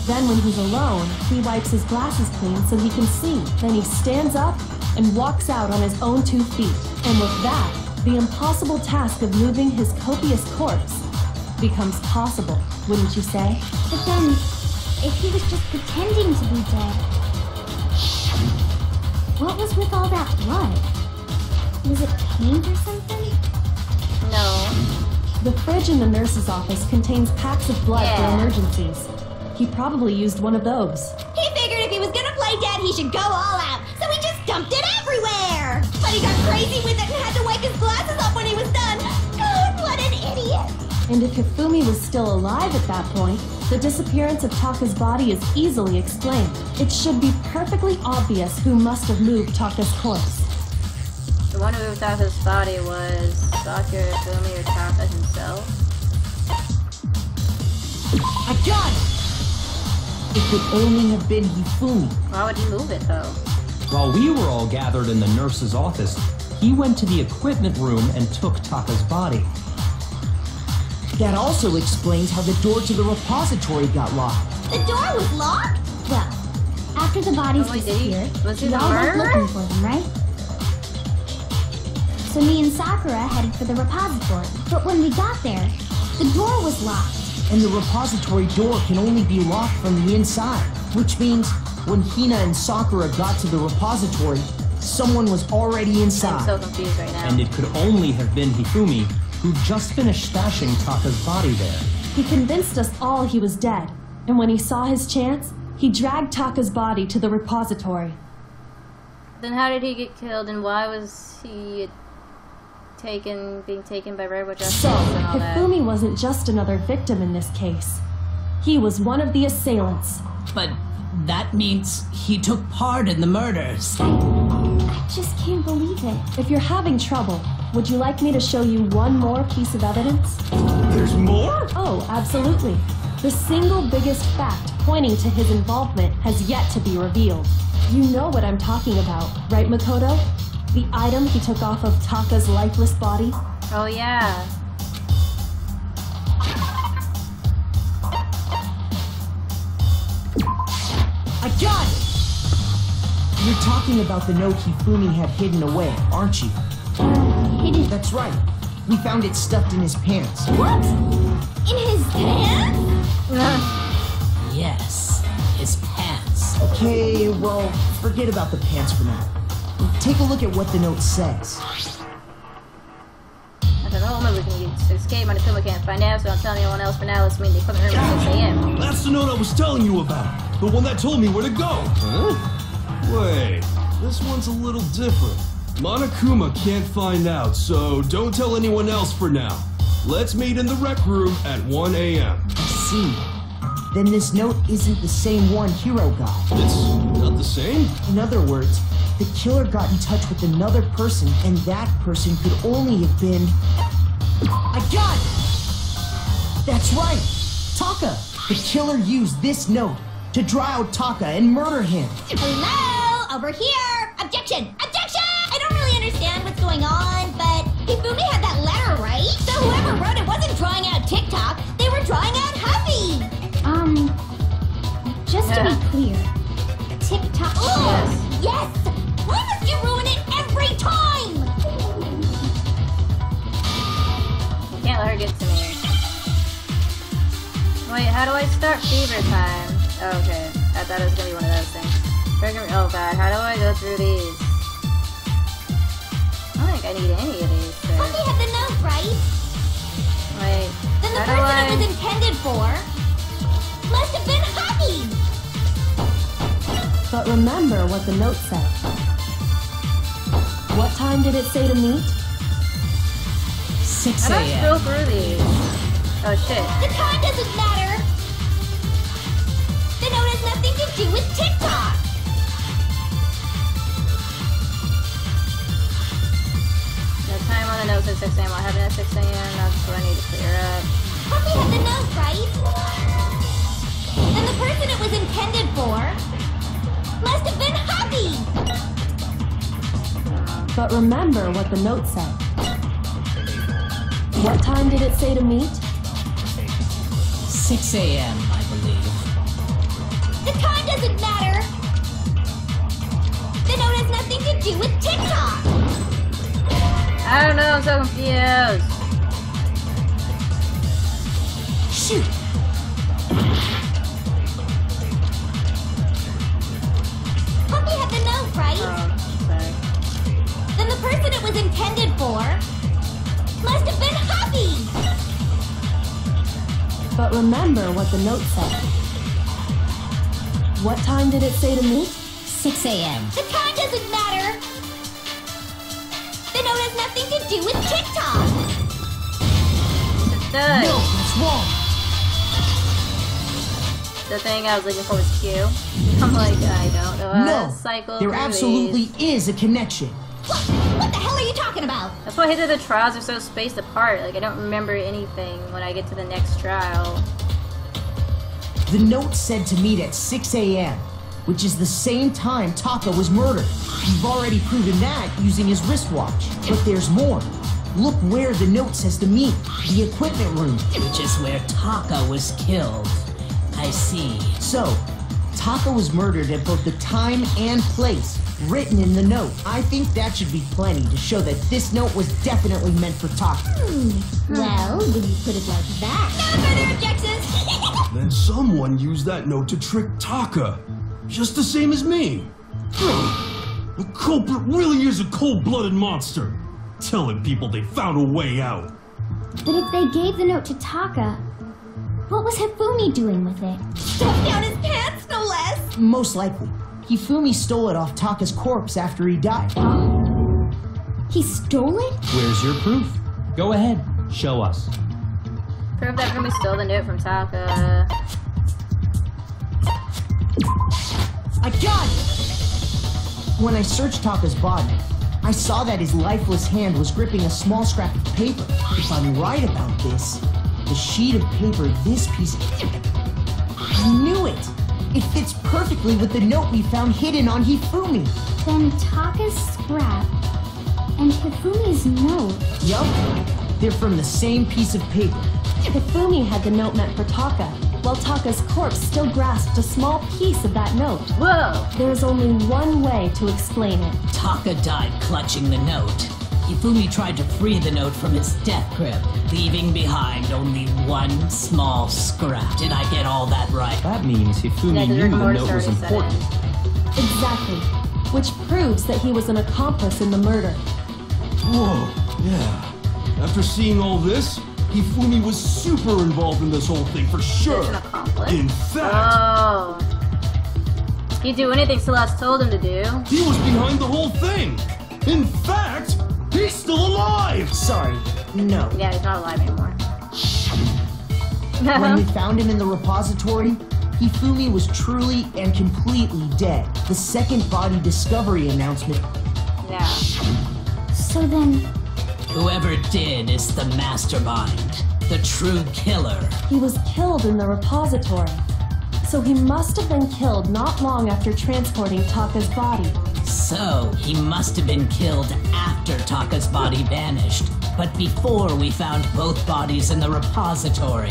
Then when he's alone, he wipes his glasses clean so he can see. Then he stands up and walks out on his own 2 feet. And with that, the impossible task of moving his copious corpse becomes possible, wouldn't you say? But then, if he was just pretending to be dead, what was with all that blood? Was it paint or something? No. The fridge in the nurse's office contains packs of blood for emergencies. He probably used one of those. He figured if he was gonna play dead, he should go all out, so he just dumped it everywhere! But he got crazy with it and had to wipe his glasses off when he was done! God, what an idiot! and if Hifumi was still alive at that point, the disappearance of Taka's body is easily explained. It should be perfectly obvious who must have moved Taka's corpse. The one who moved Taka's body was Sakura, Hifumi, or Taka himself? I got it! It could only have been Hifumi. Why would he move it, though? While we were all gathered in the nurse's office, he went to the equipment room and took Taka's body. That also explains how the door to the repository got locked. The door was locked? Well, after the bodies disappeared, y'all went looking for them, right? So me and Sakura headed for the repository, but when we got there, the door was locked. And the repository door can only be locked from the inside, which means when Hina and Sakura got to the repository, someone was already inside. I'm so confused right now. And it could only have been Hifumi, who just finished stashing Taka's body there. He convinced us all he was dead, and when he saw his chance, he dragged Taka's body to the repository. Then how did he get killed, and why was he being taken by Robo Justice and all that? Hifumi wasn't just another victim in this case. He was one of the assailants. But that means he took part in the murders. I just can't believe it. If you're having trouble, would you like me to show you one more piece of evidence? There's more? Oh, absolutely. The single biggest fact pointing to his involvement has yet to be revealed. You know what I'm talking about, right, Makoto? The item he took off of Taka's lifeless body? Oh, yeah. I got it! You're talking about the note Hifumi had hidden away, aren't you? Hidden? That's right. We found it stuffed in his pants. What? In his pants? Yes, his pants. Okay, well, forget about the pants for now. Take a look at what the note says. At the moment, we can escape. Monokuma can't find out, so don't tell anyone else for now. Let's meet the equipment room at 6 a.m. That's the note I was telling you about. The one that told me where to go. Huh? Wait, this one's a little different. Monokuma can't find out, so don't tell anyone else for now. Let's meet in the rec room at 1 a.m. I see. Then this note isn't the same one Hiro got. It's not the same? In other words, the killer got in touch with another person, and that person could only have been... I got it! That's right! Taka! The killer used this note to draw out Taka and murder him. Hello? Over here! Objection! Objection! I don't really understand what's going on, but Hifumi had that letter, right? So whoever wrote it wasn't drawing out TikTok, they were drawing out Huffy! Just to be clear, TikTok... Oh, yes! Why must you ruin it every time? You can't let her get to me. Wait, how do I start fever time? Okay, I thought it was gonna be one of those things. Oh god, how do I go through these? I don't think I need any of these. But... Huffy had the note, right? Wait. Then the person it was intended for must have been Huffy! But remember what the note said. What time did it say to meet? 6 a.m. I don't go through these. Oh shit. The time doesn't matter! The note has nothing to do with TikTok! The time on the note says 6 a.m. What happened at 6 a.m.? That's what I need to clear up. Huffy had the note, right? And the person it was intended for must have been Huffy! But remember what the note said. What time did it say to meet? 6 a.m., I believe. The time doesn't matter! The note has nothing to do with TikTok! I don't know, I'm so confused. Shoot! Puppy had the note, right? Oh, then the person it was intended for must have been Huffy! But remember what the note said. What time did it say to meet? 6 a.m. The time doesn't matter! The note has nothing to do with TikTok! Good. No, that's wrong. The thing I was looking for was Q. I'm like, I don't know. No, cycle there movies. Absolutely is a connection. What the hell are you talking about? That's why the trials are so spaced apart. Like, I don't remember anything when I get to the next trial. The note said to meet at 6 a.m., which is the same time Taka was murdered. You've already proven that using his wristwatch. But there's more. Look where the note says to meet. The equipment room. Which is where Taka was killed. I see. So, Taka was murdered at both the time and place written in the note. I think that should be plenty to show that this note was definitely meant for Taka. Well, when you put it like that... No further objections! Then someone used that note to trick Taka. Just the same as me. The culprit really is a cold-blooded monster. Telling people they found a way out. But if they gave the note to Taka, what was Hifumi doing with it? Stuffed down his pants, no less! Most likely. Hifumi stole it off Taka's corpse after he died. He stole it? Where's your proof? Go ahead, show us. Proof that Hifumi stole the note from Taka. I got it! When I searched Taka's body, I saw that his lifeless hand was gripping a small scrap of paper. If I'm right about this, the sheet of paper, this piece of paper, I knew it! It fits perfectly with the note we found hidden on Hifumi. Then Taka's scrap and Hifumi's note. Yup, they're from the same piece of paper. Hifumi had the note meant for Taka, while Taka's corpse still grasped a small piece of that note. Whoa! There's only one way to explain it. Taka died clutching the note. Hifumi tried to free the note from its death grip, leaving behind only one small scrap. Did I get all that right? That means Hifumi knew the note was important. Exactly. Which proves that he was an accomplice in the murder. Whoa, yeah. After seeing all this, Hifumi was super involved in this whole thing, for sure. In fact... Oh. He'd do anything Celeste told him to do. He was behind the whole thing! In fact, he's still alive! Sorry, no. Yeah, he's not alive anymore. When we found him in the repository, Hifumi was truly and completely dead. The second body discovery announcement... Yeah. So then... Whoever did is the mastermind, the true killer. He was killed in the repository, so he must have been killed not long after transporting Taka's body. So, he must have been killed after Taka's body vanished, but before we found both bodies in the repository.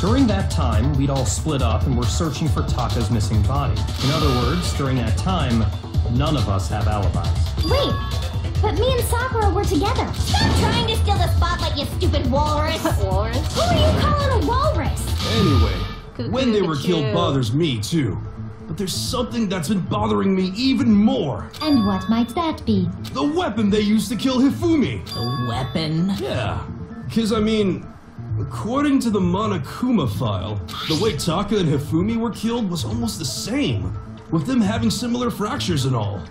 During that time, we'd all split up and were searching for Taka's missing body. In other words, during that time, none of us have alibis. Wait! But me and Sakura were together. Stop trying to steal the spotlight, you stupid walrus! Walrus? Who are you calling a walrus? Anyway, when they were killed bothers me too. But there's something that's been bothering me even more. And what might that be? The weapon they used to kill Hifumi. The weapon? Yeah. Because, I mean, according to the Monokuma file, the way Taka and Hifumi were killed was almost the same, with them having similar fractures and all.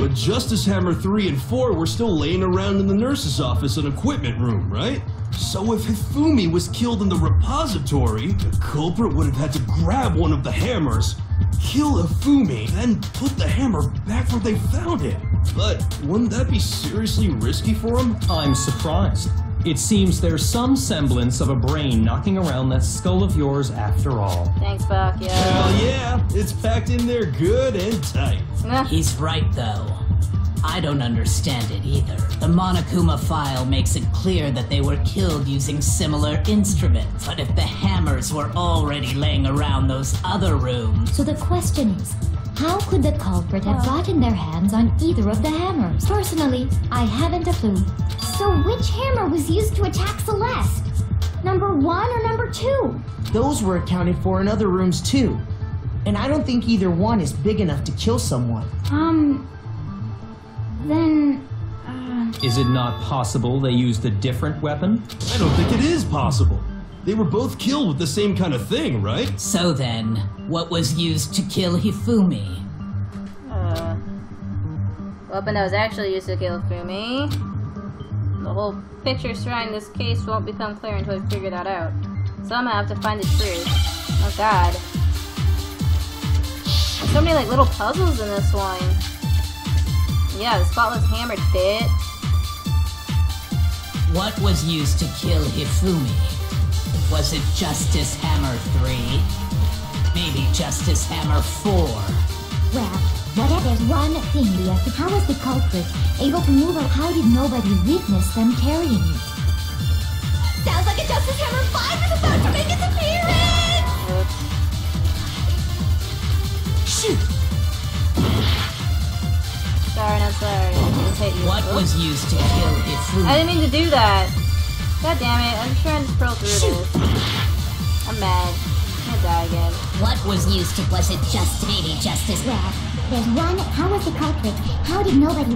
But Justice Hammer 3 and 4 were still laying around in the nurse's office and equipment room, right? So if Hifumi was killed in the repository, the culprit would have had to grab one of the hammers, kill Hifumi, then put the hammer back where they found it. But wouldn't that be seriously risky for him? I'm surprised. It seems there's some semblance of a brain knocking around that skull of yours after all. Thanks, Byakuya. Hell yeah, it's packed in there good and tight. He's right, though. I don't understand it either. The Monokuma file makes it clear that they were killed using similar instruments. But if the hammers were already laying around those other rooms... So the question is... How could the culprit have gotten their hands on either of the hammers? Personally, I haven't a clue. So which hammer was used to attack Celeste? Number one or number two? Those were accounted for in other rooms too. And I don't think either one is big enough to kill someone. Then... Is it not possible they used a different weapon? I don't think it is possible. They were both killed with the same kind of thing, right? So then, what was used to kill Hifumi? Weapon that was actually used to kill Hifumi. The whole picture surrounding this case won't become clear until we figure that out. Somehow I have to find the truth. Oh god. There's so many like little puzzles in this one. Yeah, the spotless hammer, bitch. What was used to kill Hifumi? Was it Justice Hammer 3? Maybe Justice Hammer 4? Well... There's one thing, Ryuki. How was the culprit able to move, or how did nobody witness them carrying it? Sounds like a Justice Hammer 5 is about to make its appearance! Shoot! Sorry, not sorry. I just hit you. What was used to kill Hifumi? I didn't mean to do that. God damn it. I'm trying to scroll through this. I'm mad. I'm gonna die again. What was used to... Was it just maybe Justice... Well... There's one, how was the culprit? How did nobody...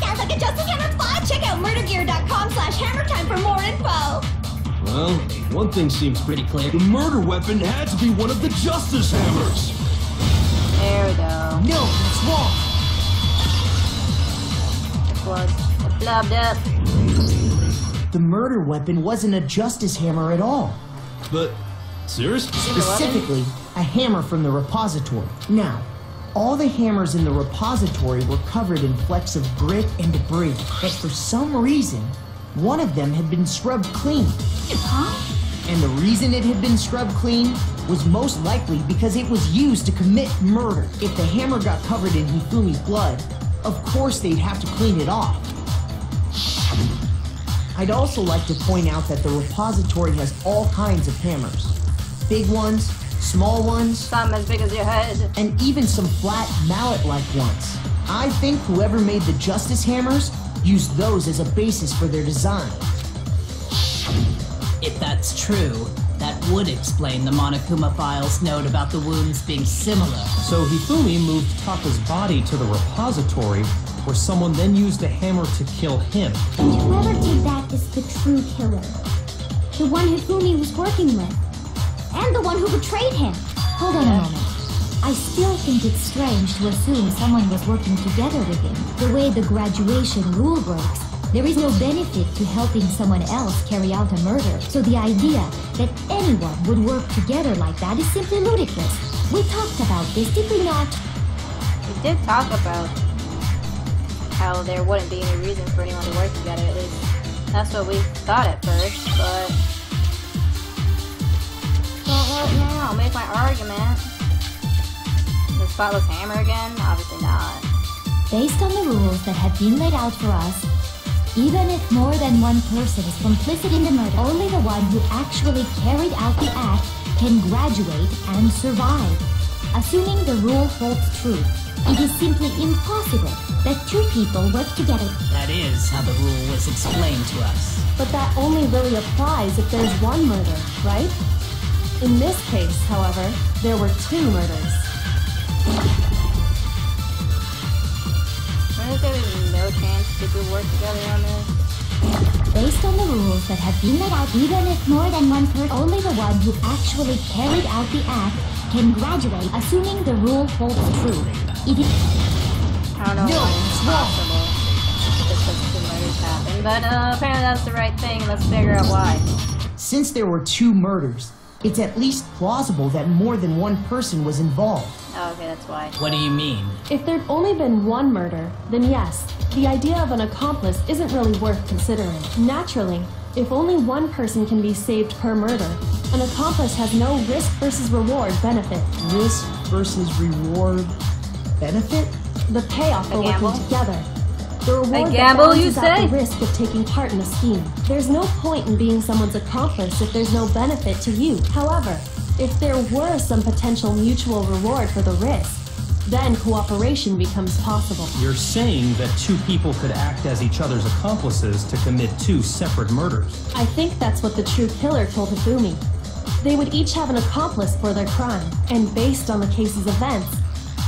Sounds like a Justice Hammer 5! Check out murdergear.com/hammertime for more info! Well, one thing seems pretty clear. The murder weapon had to be one of the Justice Hammers! There we go. No, that's wrong! It blobbed up. The murder weapon wasn't a Justice Hammer at all. But... seriously? Specifically, a hammer from the repository. Now... all the hammers in the repository were covered in flecks of grit and debris, but for some reason, one of them had been scrubbed clean. Huh? And the reason it had been scrubbed clean was most likely because it was used to commit murder. If the hammer got covered in Hifumi's blood, of course they'd have to clean it off. I'd also like to point out that the repository has all kinds of hammers. Big ones, small ones, some as big as your head, and even some flat mallet-like ones. I think whoever made the Justice Hammers used those as a basis for their design. If that's true, that would explain the Monokuma file's note about the wounds being similar. So Hifumi moved Taka's body to the repository, where someone then used a hammer to kill him. And whoever did that is the true killer. The one Hifumi was working with. And the one who betrayed him. Hold on a moment. I still think it's strange to assume someone was working together with him. The way the graduation rule works, there is no benefit to helping someone else carry out a murder. So the idea that anyone would work together like that is simply ludicrous. We talked about this, did we not? We did talk about how there wouldn't be any reason for anyone to work together, at least. That's what we thought at first, but... I'll make my argument. The spotless hammer again? Obviously not. Based on the rules that have been laid out for us, even if more than one person is complicit in the murder, only the one who actually carried out the act can graduate and survive. Assuming the rule holds true, it is simply impossible that two people work together. That is how the rule was explained to us. But that only really applies if there's one murder, right? In this case, however, there were two murders. I think there was no chance we could work together on this. Based on the rules that have been laid out, even if more than one person, only the one who actually carried out the act can graduate, assuming the rule holds true. It is... I don't know why it's possible that such two murders happened, but apparently that's the right thing. Let's figure out why. Since there were two murders, it's at least plausible that more than one person was involved. Oh, okay, that's why. What do you mean? If there'd only been one murder, then yes, the idea of an accomplice isn't really worth considering. Naturally, if only one person can be saved per murder, an accomplice has no risk versus reward benefit. Risk versus reward benefit? The payoff for working together. The reward balances out the risk of taking part in a scheme. There's no point in being someone's accomplice if there's no benefit to you. However, if there were some potential mutual reward for the risk, then cooperation becomes possible. You're saying that two people could act as each other's accomplices to commit two separate murders. I think that's what the true killer told Hifumi. They would each have an accomplice for their crime, and based on the case's events,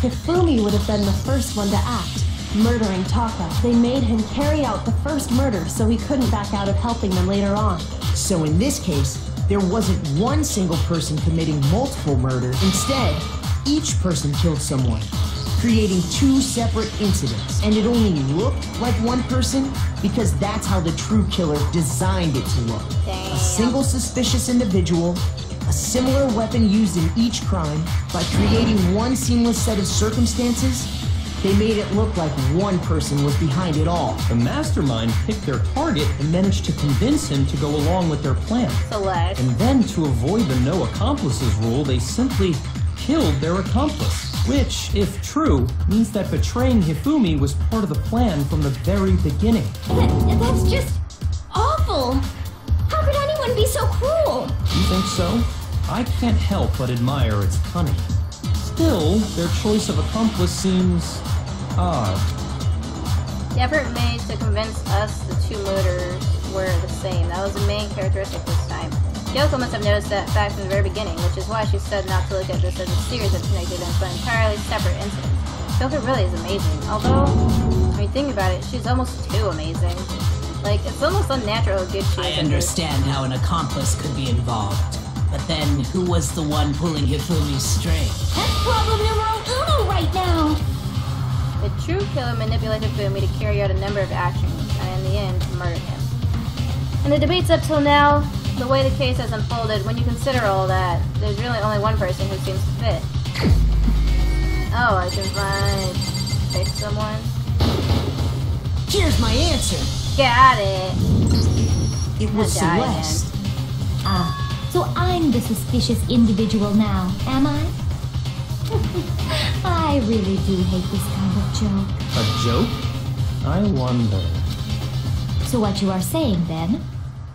Hifumi would have been the first one to act. Murdering Taka. They made him carry out the first murder so he couldn't back out of helping them later on. So in this case, there wasn't one single person committing multiple murders. Instead, each person killed someone. creating two separate incidents, and it only looked like one person because that's how the true killer designed it to look. Damn. A single suspicious individual, a similar weapon used in each crime. By creating one seamless set of circumstances, they made it look like one person was behind it all. The mastermind picked their target and managed to convince him to go along with their plan. Select. And then, to avoid the no accomplices rule, they simply killed their accomplice. Which, if true, means that betraying Hifumi was part of the plan from the very beginning. That's just awful! How could anyone be so cruel? You think so? I can't help but admire its cunning. Still, their choice of accomplice seems odd. The effort made to convince us the two murders were the same. That was the main characteristic this time. Kyoko must have noticed that fact from the very beginning, which is why she said not to look at this as a series of connected events, but entirely separate incidents. Kyoko really is amazing. Although, I mean, think about it, she's almost too amazing. Like, it's almost unnatural how good she is. I understand how an accomplice could be involved. But then, who was the one pulling Hifumi's string? That's problem numero uno right now! The true killer manipulated Hifumi to carry out a number of actions, and in the end, murdered him. And the debates up till now, the way the case has unfolded, when you consider all that, there's really only one person who seems to fit. Oh, I can pick someone? Here's my answer! Got it! It was Celeste. Ah. So I'm the suspicious individual now, am I? I really do hate this kind of joke. A joke? I wonder. So what you are saying, then,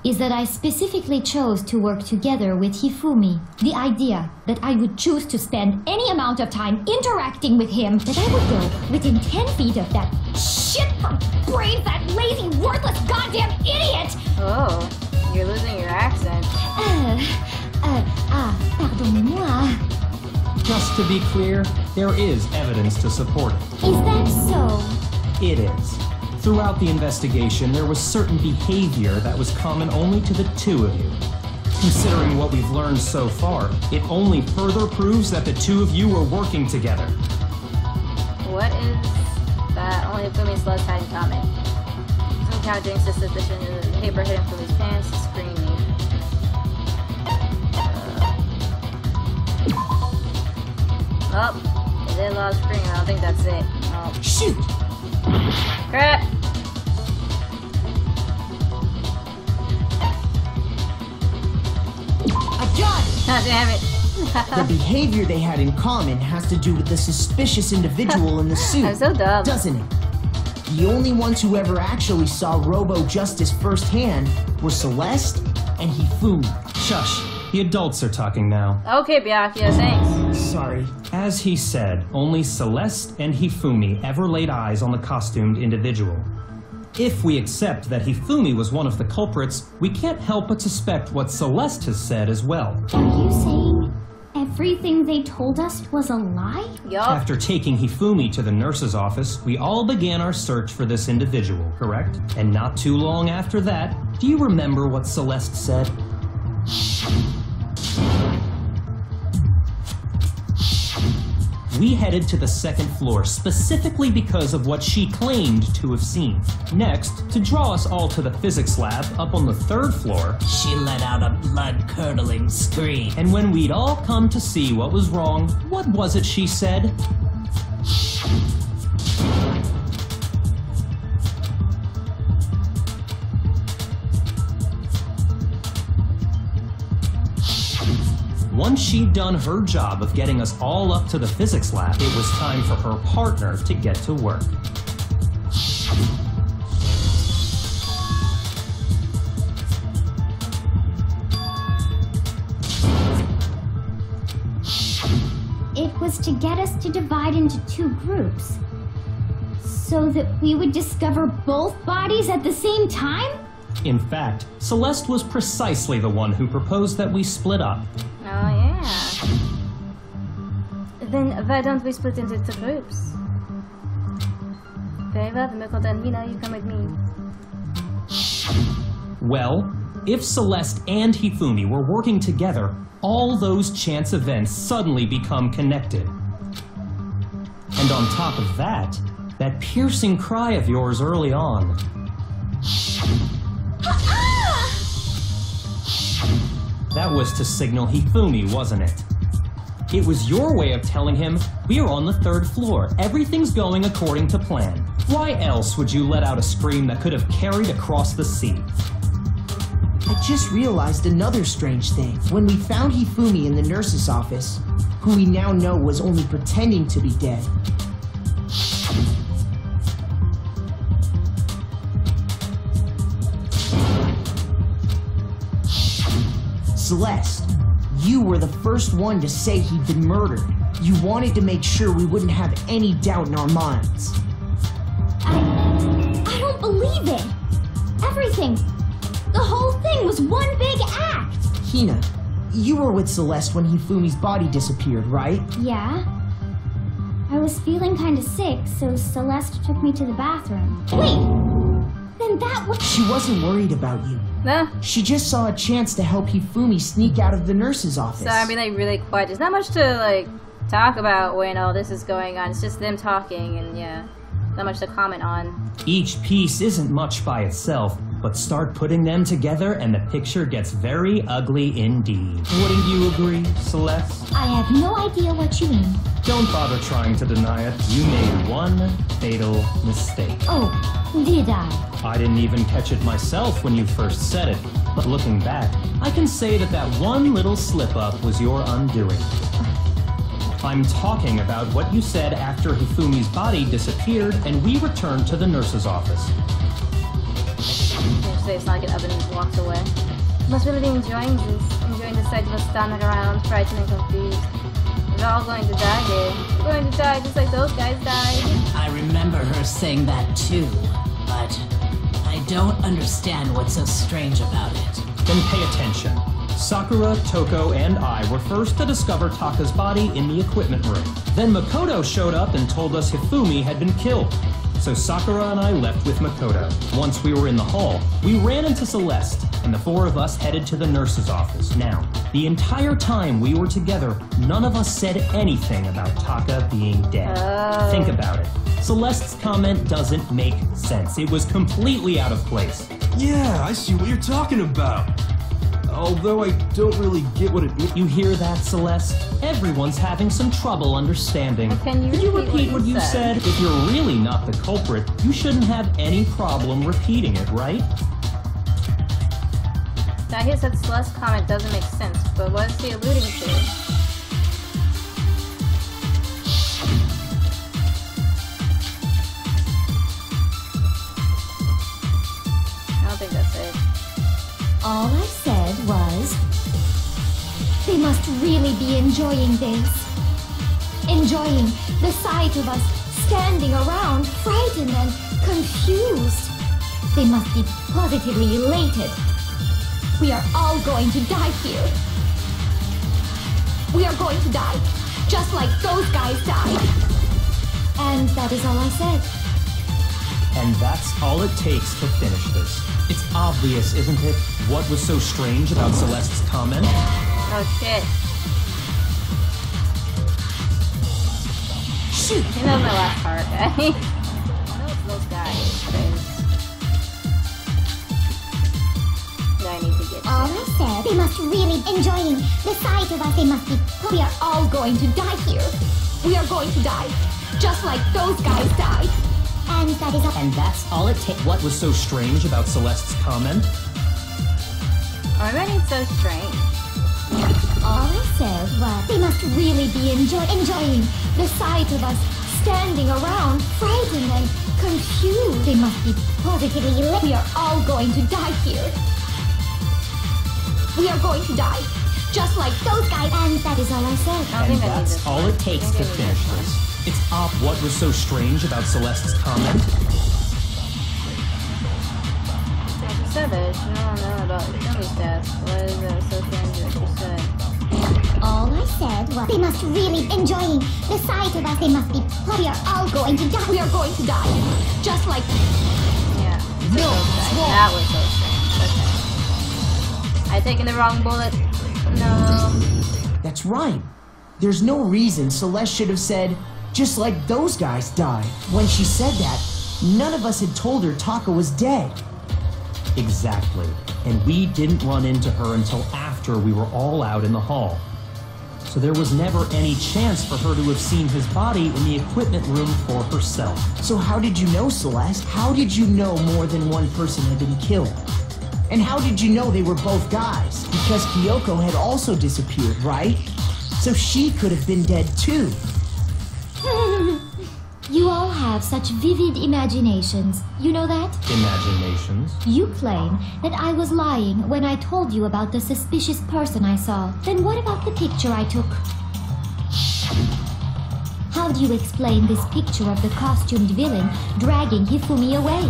is that I specifically chose to work together with Hifumi. The idea that I would choose to spend any amount of time interacting with him, that I would go within 10 feet of that shit-for-brave, that lazy, worthless, goddamn idiot! Oh. You're losing your accent. Pardonnez-moi. Just to be clear, there is evidence to support it. Is that so? It is. Throughout the investigation, there was certain behavior that was common only to the two of you. Considering what we've learned so far, it only further proves that the two of you were working together. What is that only Fumi's last had in common? Counteracting the suspicion of the paper hidden from his pants to screen me. Oh, they lost screen. I don't think that's it. Oh. Shoot! Crap! I got it! God damn it! The behavior they had in common has to do with the suspicious individual in the suit. I'm so dumb. Doesn't it? The only ones who ever actually saw Robo Justice firsthand were Celeste and Hifumi. Shush, the adults are talking now. Okay, Byakuya, thanks. Sorry. As he said, only Celeste and Hifumi ever laid eyes on the costumed individual. If we accept that Hifumi was one of the culprits, we can't help but suspect what Celeste has said as well. Are you saying everything they told us was a lie? Yep. After taking Hifumi to the nurse's office, we all began our search for this individual, correct? And not too long after that, do you remember what Celeste said? We headed to the second floor specifically because of what she claimed to have seen. Next, to draw us all to the physics lab up on the third floor, she let out a blood-curdling scream. And when we'd all come to see what was wrong, what was it she said? Once she'd done her job of getting us all up to the physics lab, it was time for her partner to get to work. It was to get us to divide into two groups, so that we would discover both bodies at the same time? In fact, Celeste was precisely the one who proposed that we split up. Oh, yeah. Then why don't we split into two groups? Very well, Makoto and Hina, you come with me. Well, if Celeste and Hifumi were working together, all those chance events suddenly become connected. And on top of that, that piercing cry of yours early on. That was to signal Hifumi, wasn't it? It was your way of telling him, we're on the third floor, everything's going according to plan. Why else would you let out a scream that could have carried across the sea? I just realized another strange thing. When we found Hifumi in the nurse's office, who we now know was only pretending to be dead, Celeste, you were the first one to say he'd been murdered. You wanted to make sure we wouldn't have any doubt in our minds. I don't believe it. Everything, the whole thing was one big act. Hina, you were with Celeste when Hifumi's body disappeared, right? Yeah. I was feeling kind of sick, so Celeste took me to the bathroom. Wait! Then that was... She wasn't worried about you. No. She just saw a chance to help Hifumi sneak out of the nurse's office. So, I mean, like, really quiet. There's not much to, like, talk about when all this is going on. It's just them talking and, yeah, not much to comment on. Each piece isn't much by itself, but start putting them together and the picture gets very ugly indeed. Wouldn't you agree, Celeste? I have no idea what you mean. Don't bother trying to deny it. You made one fatal mistake. Oh, did I? I didn't even catch it myself when you first said it, but looking back, I can say that that one little slip-up was your undoing. I'm talking about what you said after Hifumi's body disappeared and we returned to the nurse's office. It's not like an oven and walks away. Must really be enjoying this. Enjoying the sight of us standing around, frightened and confused. We're all going to die here. We're going to die just like those guys died. I remember her saying that too, but I don't understand what's so strange about it. Then pay attention. Sakura, Toko, and I were first to discover Taka's body in the equipment room. Then Makoto showed up and told us Hifumi had been killed. So Sakura and I left with Makoto. Once we were in the hall, we ran into Celeste, and the four of us headed to the nurse's office. Now, the entire time we were together, none of us said anything about Taka being dead. Oh. Think about it. Celeste's comment doesn't make sense. It was completely out of place. Yeah, I see what you're talking about. Although I don't really get what it means. You hear that, Celeste? Everyone's having some trouble understanding. Can you repeat what you said? If you're really not the culprit, you shouldn't have any problem repeating it, right? Now, I guess that Celeste's comment doesn't make sense, but what is she alluding to? I don't think that's it. All I said was, they must really be enjoying this. Enjoying the sight of us standing around, frightened and confused. They must be positively elated. We are all going to die here. We are going to die, just like those guys died. And that is all I said. And that's all it takes to finish this. It's obvious, isn't it? What was so strange about Celeste's comment? Oh, shit. Shoot! You know my last part, okay? I know it's those guys, but I need to get all I said, they must really be enjoying the sight of us. They must be... We are all going to die here. We are going to die. Just like those guys died. And that's all it takes. What was so strange about Celeste's comment? Why was it so strange? All I said was they must really be enjoying the sight of us standing around, frightened and confused. They must be positively elated. We are all going to die here. We are going to die, just like those guys. And that is all I said. And that's all it takes to finish this. It's odd. What was so strange about Celeste's comment? As you said that, you don't know about Hifumi's death. What is that so strange that you said? All I said was, they must really be enjoying the sight of us. They must be. We are all going to die. We are going to die. Just like. Yeah. No. That was so strange. Okay. I taken the wrong bullet. No. That's right. There's no reason Celeste should have said, just like those guys died. When she said that, none of us had told her Taka was dead. Exactly. And we didn't run into her until after we were all out in the hall. So there was never any chance for her to have seen his body in the equipment room for herself. So how did you know, Celeste? How did you know more than one person had been killed? And how did you know they were both guys? Because Kyoko had also disappeared, right? So she could have been dead too. You all have such vivid imaginations. You know that? Imaginations? You claim that I was lying when I told you about the suspicious person I saw. Then what about the picture I took? How do you explain this picture of the costumed villain dragging Hifumi away?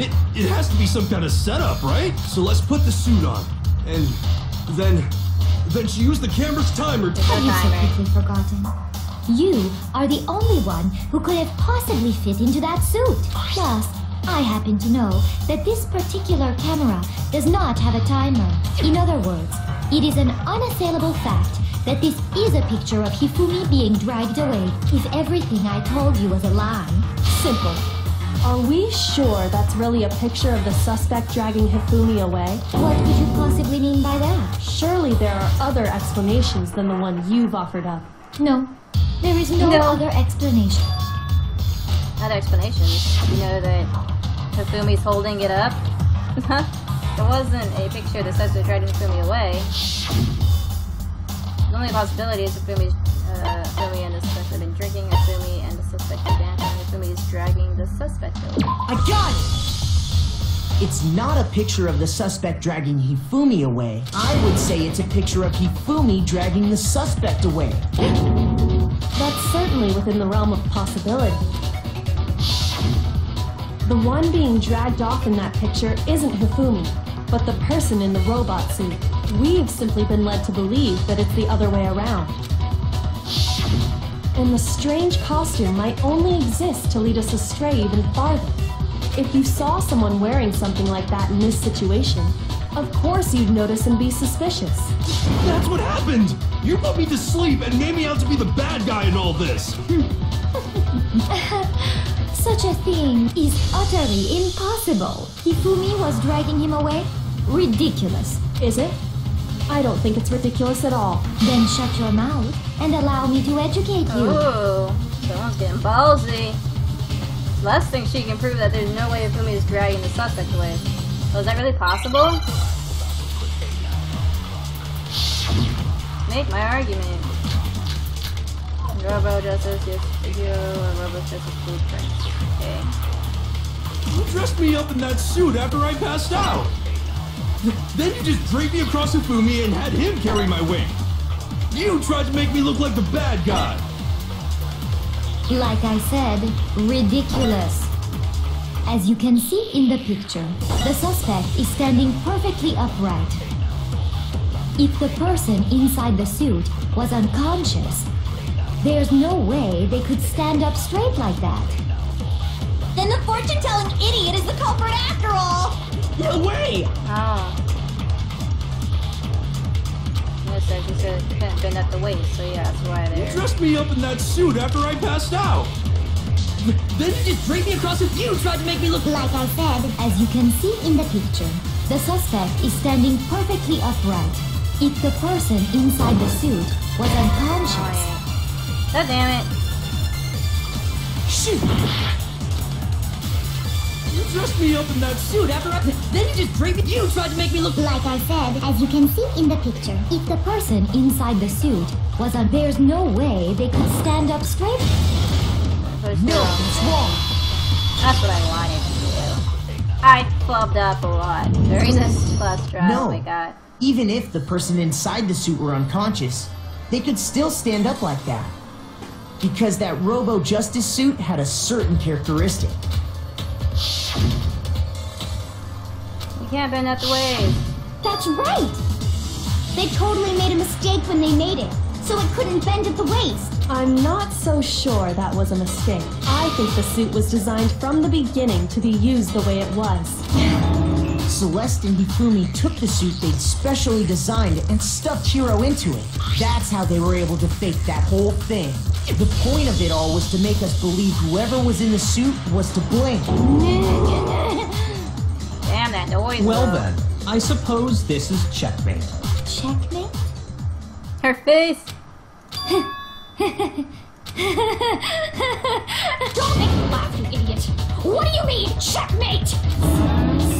It has to be some kind of setup, right? So let's put the suit on. And then she used the camera's timer to... Have you so quickly forgotten? You are the only one who could have possibly fit into that suit. Plus, I happen to know that this particular camera does not have a timer. In other words, it is an unassailable fact that this is a picture of Hifumi being dragged away. If everything I told you was a lie. Simple. Are we sure that's really a picture of the suspect dragging Hifumi away? What could you possibly mean by that? Surely there are other explanations than the one you've offered up. No. There is no other explanation. Other explanations? You know that Hifumi's holding it up? It wasn't a picture that says they're dragging Hifumi away. The only possibility is Hifumi and the suspect have been drinking, Hifumi and the suspect are dancing, Hifumi is dragging the suspect away. I got it! It's not a picture of the suspect dragging Hifumi away. I would say it's a picture of Hifumi dragging the suspect away. That's certainly within the realm of possibility. The one being dragged off in that picture isn't Hifumi, but the person in the robot suit. We've simply been led to believe that it's the other way around. And the strange costume might only exist to lead us astray even farther. If you saw someone wearing something like that in this situation, of course you'd notice and be suspicious. That's what happened! You put me to sleep and made me out to be the bad guy in all this! Such a thing is utterly impossible. Hifumi was dragging him away? Ridiculous. Is it? I don't think it's ridiculous at all. Then shut your mouth and allow me to educate you. Ooh, someone's getting ballsy. Last thing she can prove that there's no way Hifumi is dragging the suspect away. Was that really possible? Make my argument. Robo Justice, Yasuhiro, Robo Justice blueprint. Okay. You dressed me up in that suit after I passed out! Then you just draped me across Hifumi and had him carry my weight! You tried to make me look like the bad guy! Like I said, ridiculous. As you can see in the picture, the suspect is standing perfectly upright. If the person inside the suit was unconscious, there's no way they could stand up straight like that. Then the fortune-telling idiot is the culprit after all! No way! Oh. Listen, she said it couldn't bend at the waist, so yeah, that's why they're... You dressed me up in that suit after I passed out! Then you just dragged me across with you, tried to make me look... Like I said, as you can see in the picture, the suspect is standing perfectly upright. If the person inside the suit was unconscious... God damn it. Shoot! You dressed me up in that suit after I... Then you just dragged me... You tried to make me look... Like I said, as you can see in the picture, if the person inside the suit was on... There's no way they could stand up straight... No, it's wrong. That's what I wanted to do. I clubbed up a lot. There is a plus drive. No. Oh my God. Even if the person inside the suit were unconscious, they could still stand up like that. Because that Robo Justice suit had a certain characteristic. You can't bend that way. That's right! They totally made a mistake when they made it. So it couldn't bend at the waist. I'm not so sure that was a mistake. I think the suit was designed from the beginning to be used the way it was. Celeste and Hifumi took the suit they'd specially designed and stuffed Hiro into it. That's how they were able to fake that whole thing. The point of it all was to make us believe whoever was in the suit was to blame. Damn, that noise. Well then, I suppose this is checkmate. Checkmate? Her face. Don't make me laugh, you idiot! What do you mean, checkmate?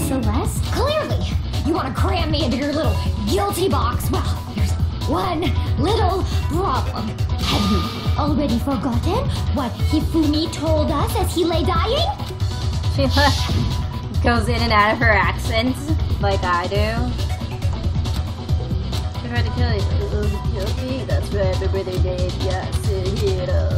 Celeste? Clearly, you want to cram me into your little guilty box. Well, there's one little problem. Have you already forgotten what Hifumi told us as he lay dying? She goes in and out of her accents, like I do. Tried to kill you. It was guilty. That's right, remember their name, Yasuhiro.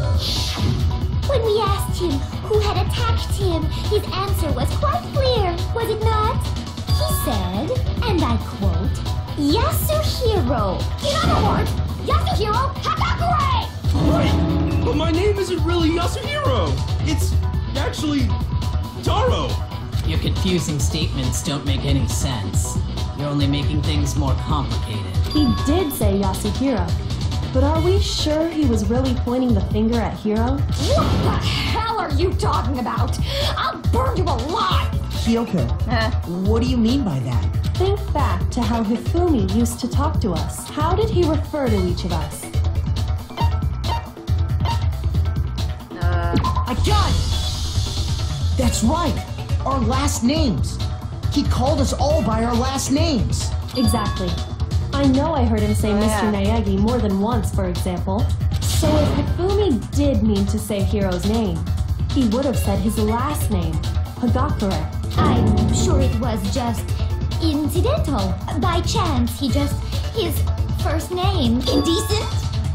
When we asked him who had attacked him, his answer was quite clear, was it not? He said, and I quote, Yasuhiro. In other words, Yasuhiro Hagakure! Right! But my name isn't really Yasuhiro! It's actually Taro! Your confusing statements don't make any sense. You're only making things more complicated. He did say Yasuhiro, but are we sure he was really pointing the finger at Hiro? What the hell are you talking about? I'll burn you alive! Kyoko, what do you mean by that? Think back to how Hifumi used to talk to us. How did he refer to each of us? I got it! That's right! Our last names! He called us all by our last names! Exactly. I know I heard him say Mr. Nayagi more than once, for example. So if Hifumi did mean to say Hiro's name, he would have said his last name, Hagakure. I'm sure it was just incidental. By chance, he just... his first name. Indecent?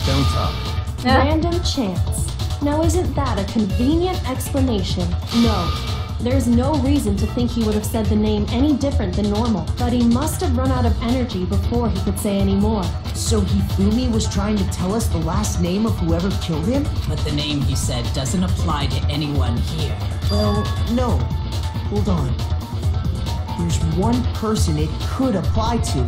Don't talk. Random chance. Now isn't that a convenient explanation? No. There's no reason to think he would have said the name any different than normal, but he must have run out of energy before he could say any more. So Hifumi was trying to tell us the last name of whoever killed him? But the name he said doesn't apply to anyone here. Well, no. Hold on. There's one person it could apply to.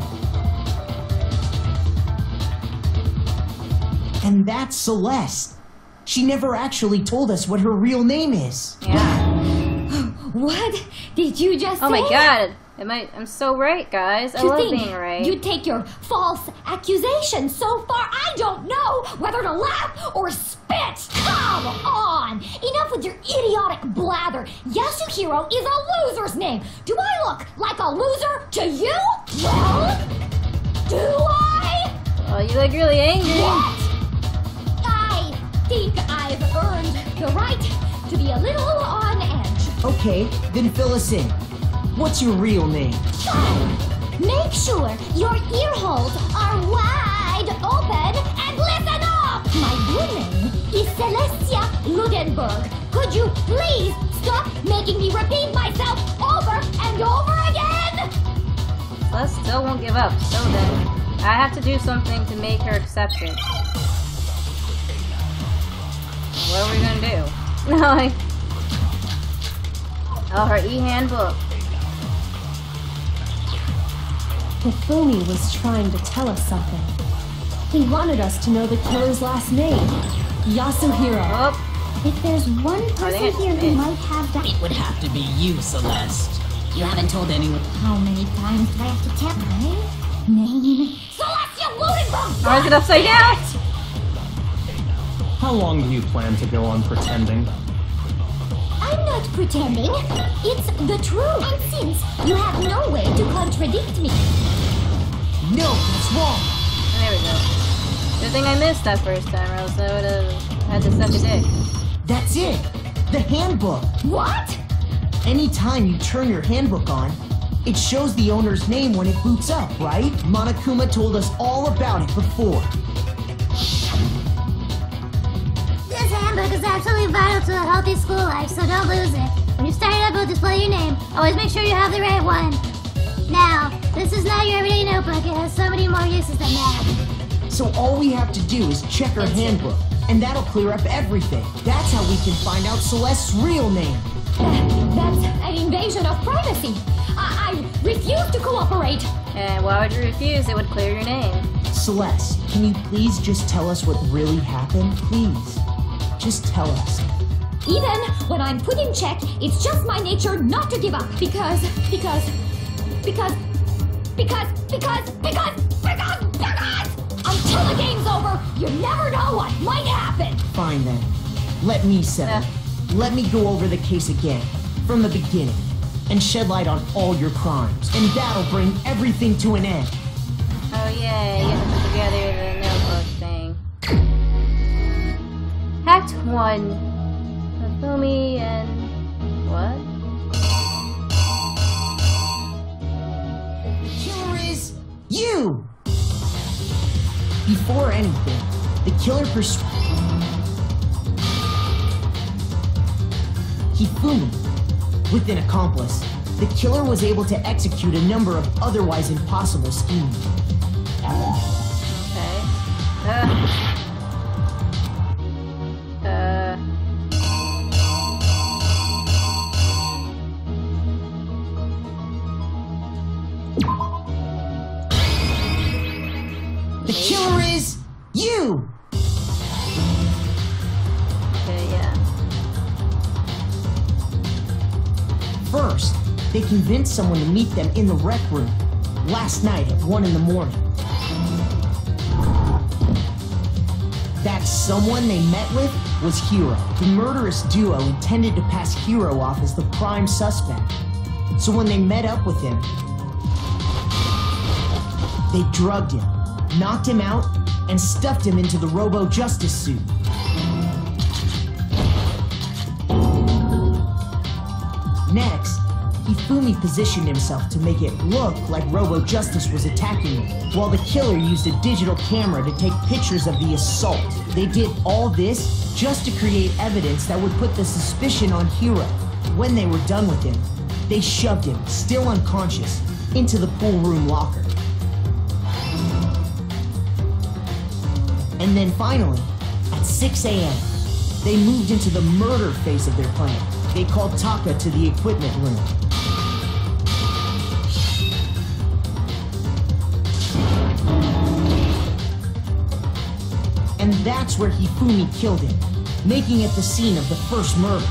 And that's Celeste. She never actually told us what her real name is. Yeah. What did you just say? Oh my god, I'm so right, guys. I love being right. You take your false accusations so far, I don't know whether to laugh or spit. Come on! Enough with your idiotic blather. Yasuhiro is a loser's name. Do I look like a loser to you? Well, do I? Oh, you look really angry. What? I think I've earned the right to be a little on edge. Okay, then fill us in. What's your real name? Make sure your ear holes are wide open and listen up! My real name is Celestia Ludenberg. Could you please stop making me repeat myself over and over again? Celeste still won't give up, so then I have to do something to make her accept it. What are we gonna do? Oh, her e-handbook. Hifumi was trying to tell us something. He wanted us to know the killer's last name, Yasuhiro. Oh. If there's one person here who might have that... It would have to be you, Celeste. You haven't told anyone. How many times do I have to tell my name? Celeste, you Ludenberg! Oh, is it upside down? How long do you plan to go on pretending? I'm not pretending. It's the truth. And since you have no way to contradict me. No, that's wrong. There we go. Good thing I missed that first time, or else I would have had to suck a dick. That's it. The handbook. What? Anytime you turn your handbook on, it shows the owner's name when it boots up, right? Monokuma told us all about it before. Is absolutely vital to a healthy school life, so don't lose it. When you start up, we'll display your name. Always make sure you have the right one. Now, this is not your everyday notebook. It has so many more uses than that. So all we have to do is check her handbook, and that'll clear up everything. That's how we can find out Celeste's real name. That's an invasion of privacy. I refuse cooperate. And why would you refuse? It would clear your name. Celeste, can you please just tell us what really happened? Please. Just tell us. Even when I'm put in check, it's just my nature not to give up. Because until the game's over, you never know what might happen. Fine then. Let me settle. Let me go over the case again, from the beginning, and shed light on all your crimes. And that'll bring everything to an end. Oh yeah, you have to put together the notebook thing. Act 1. Hifumi and... what? The killer is... you! Before anything, the killer Hifumi, with an accomplice, the killer was able to execute a number of otherwise impossible schemes. Okay. The killer is you! Okay, yeah. First, they convinced someone to meet them in the rec room last night at 1 in the morning. That someone they met with was Hiro. The murderous duo intended to pass Hiro off as the prime suspect. So when they met up with him, they drugged him, knocked him out, and stuffed him into the Robo Justice suit. Next, Hifumi positioned himself to make it look like Robo Justice was attacking him, while the killer used a digital camera to take pictures of the assault. They did all this just to create evidence that would put the suspicion on Hiro. When they were done with him, they shoved him, still unconscious, into the pool room locker. And then finally, at 6 a.m., they moved into the murder phase of their plan. They called Taka to the equipment room. And that's where Hifumi killed him, making it the scene of the first murder.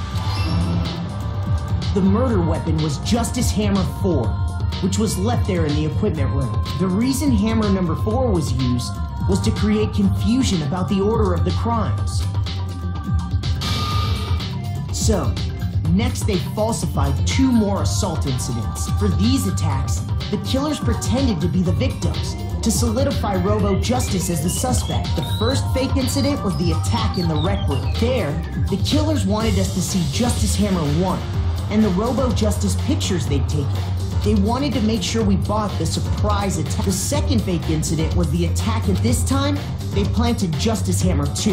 The murder weapon was Justice Hammer 4, which was left there in the equipment room. The reason Hammer number 4 was used was to create confusion about the order of the crimes. So, next they falsified 2 more assault incidents. For these attacks, the killers pretended to be the victims, to solidify Robo Justice as the suspect. The first fake incident was the attack in the rec room. There, the killers wanted us to see Justice Hammer 1 and the Robo Justice pictures they'd taken. They wanted to make sure we bought the surprise attack. The second fake incident was the attack, and this time, they planted Justice Hammer 2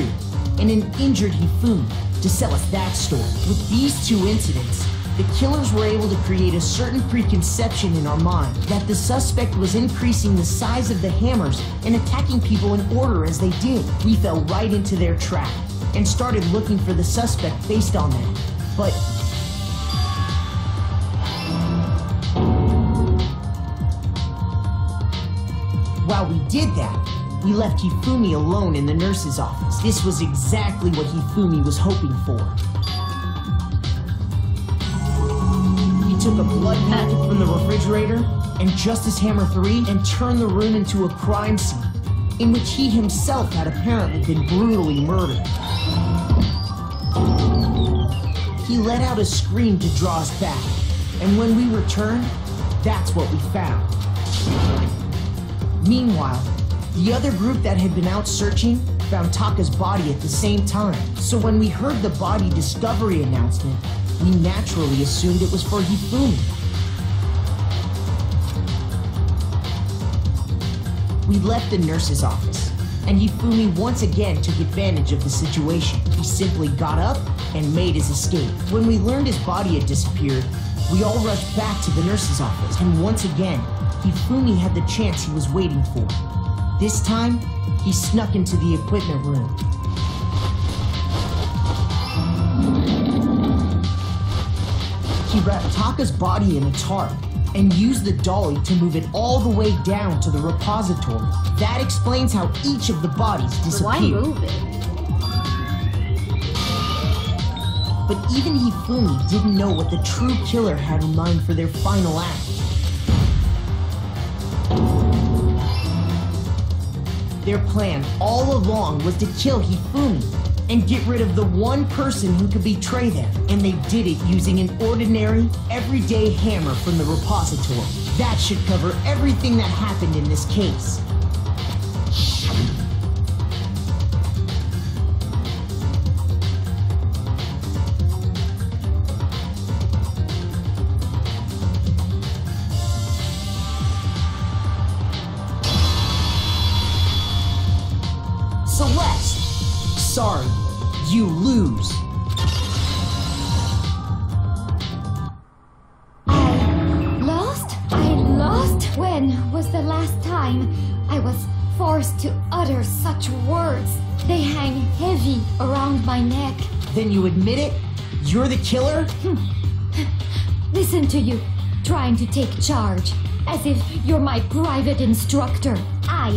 and an injured Hifumi to sell us that story. With these 2 incidents, the killers were able to create a certain preconception in our mind that the suspect was increasing the size of the hammers and attacking people in order as they did. We fell right into their trap and started looking for the suspect based on that. But while we did that, we left Hifumi alone in the nurse's office. This was exactly what Hifumi was hoping for. He took a blood packet from the refrigerator and Justice Hammer 3 and turned the room into a crime scene in which he himself had apparently been brutally murdered. He let out a scream to draw us back, and when we returned, that's what we found. Meanwhile, the other group that had been out searching found Taka's body at the same time. So when we heard the body discovery announcement, we naturally assumed it was for Hifumi. We left the nurse's office, and Hifumi once again took advantage of the situation. He simply got up and made his escape. When we learned his body had disappeared, we all rushed back to the nurse's office, and once again, Hifumi had the chance he was waiting for. This time, he snuck into the equipment room. He wrapped Taka's body in a tarp and use the dolly to move it all the way down to the repository. That explains how each of the bodies disappeared. Why move it? But even Hifumi didn't know what the true killer had in mind for their final act. Their plan all along was to kill Hifumi and get rid of the one person who could betray them. And they did it using an ordinary, everyday hammer from the repository. That should cover everything that happened in this case. You lose. I lost? When was the last time I was forced to utter such words? They hang heavy around my neck. Then you admit it? You're the killer? Listen to you, trying to take charge, as if you're my private instructor. I,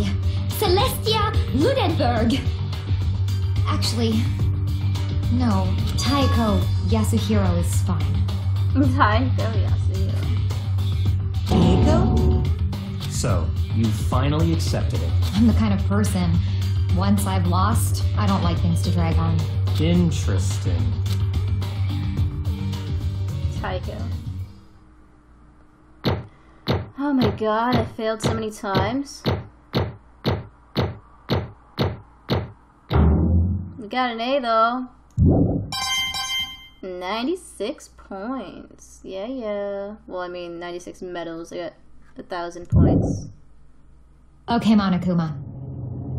Celestia Ludenberg. Actually... no, Taiko Yasuhiro is fine. Taiko Yasuhiro. Taiko? So, you finally accepted it. I'm the kind of person, once I've lost, I don't like things to drag on. Interesting. Taiko. Oh my god, I failed so many times. We got an A though. 96 points. Yeah. Well, I mean, 96 medals. I got 1,000 points. Okay, Monokuma.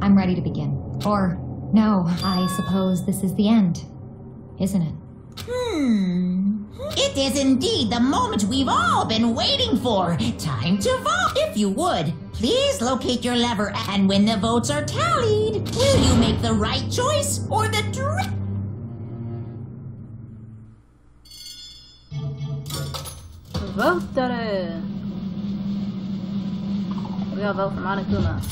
I'm ready to begin. Or, no, I suppose this is the end, isn't it? It is indeed the moment we've all been waiting for. Time to vote. If you would, please locate your lever, and when the votes are tallied, will you make the right choice or the direct... Vote that. We all vote for Monokuma.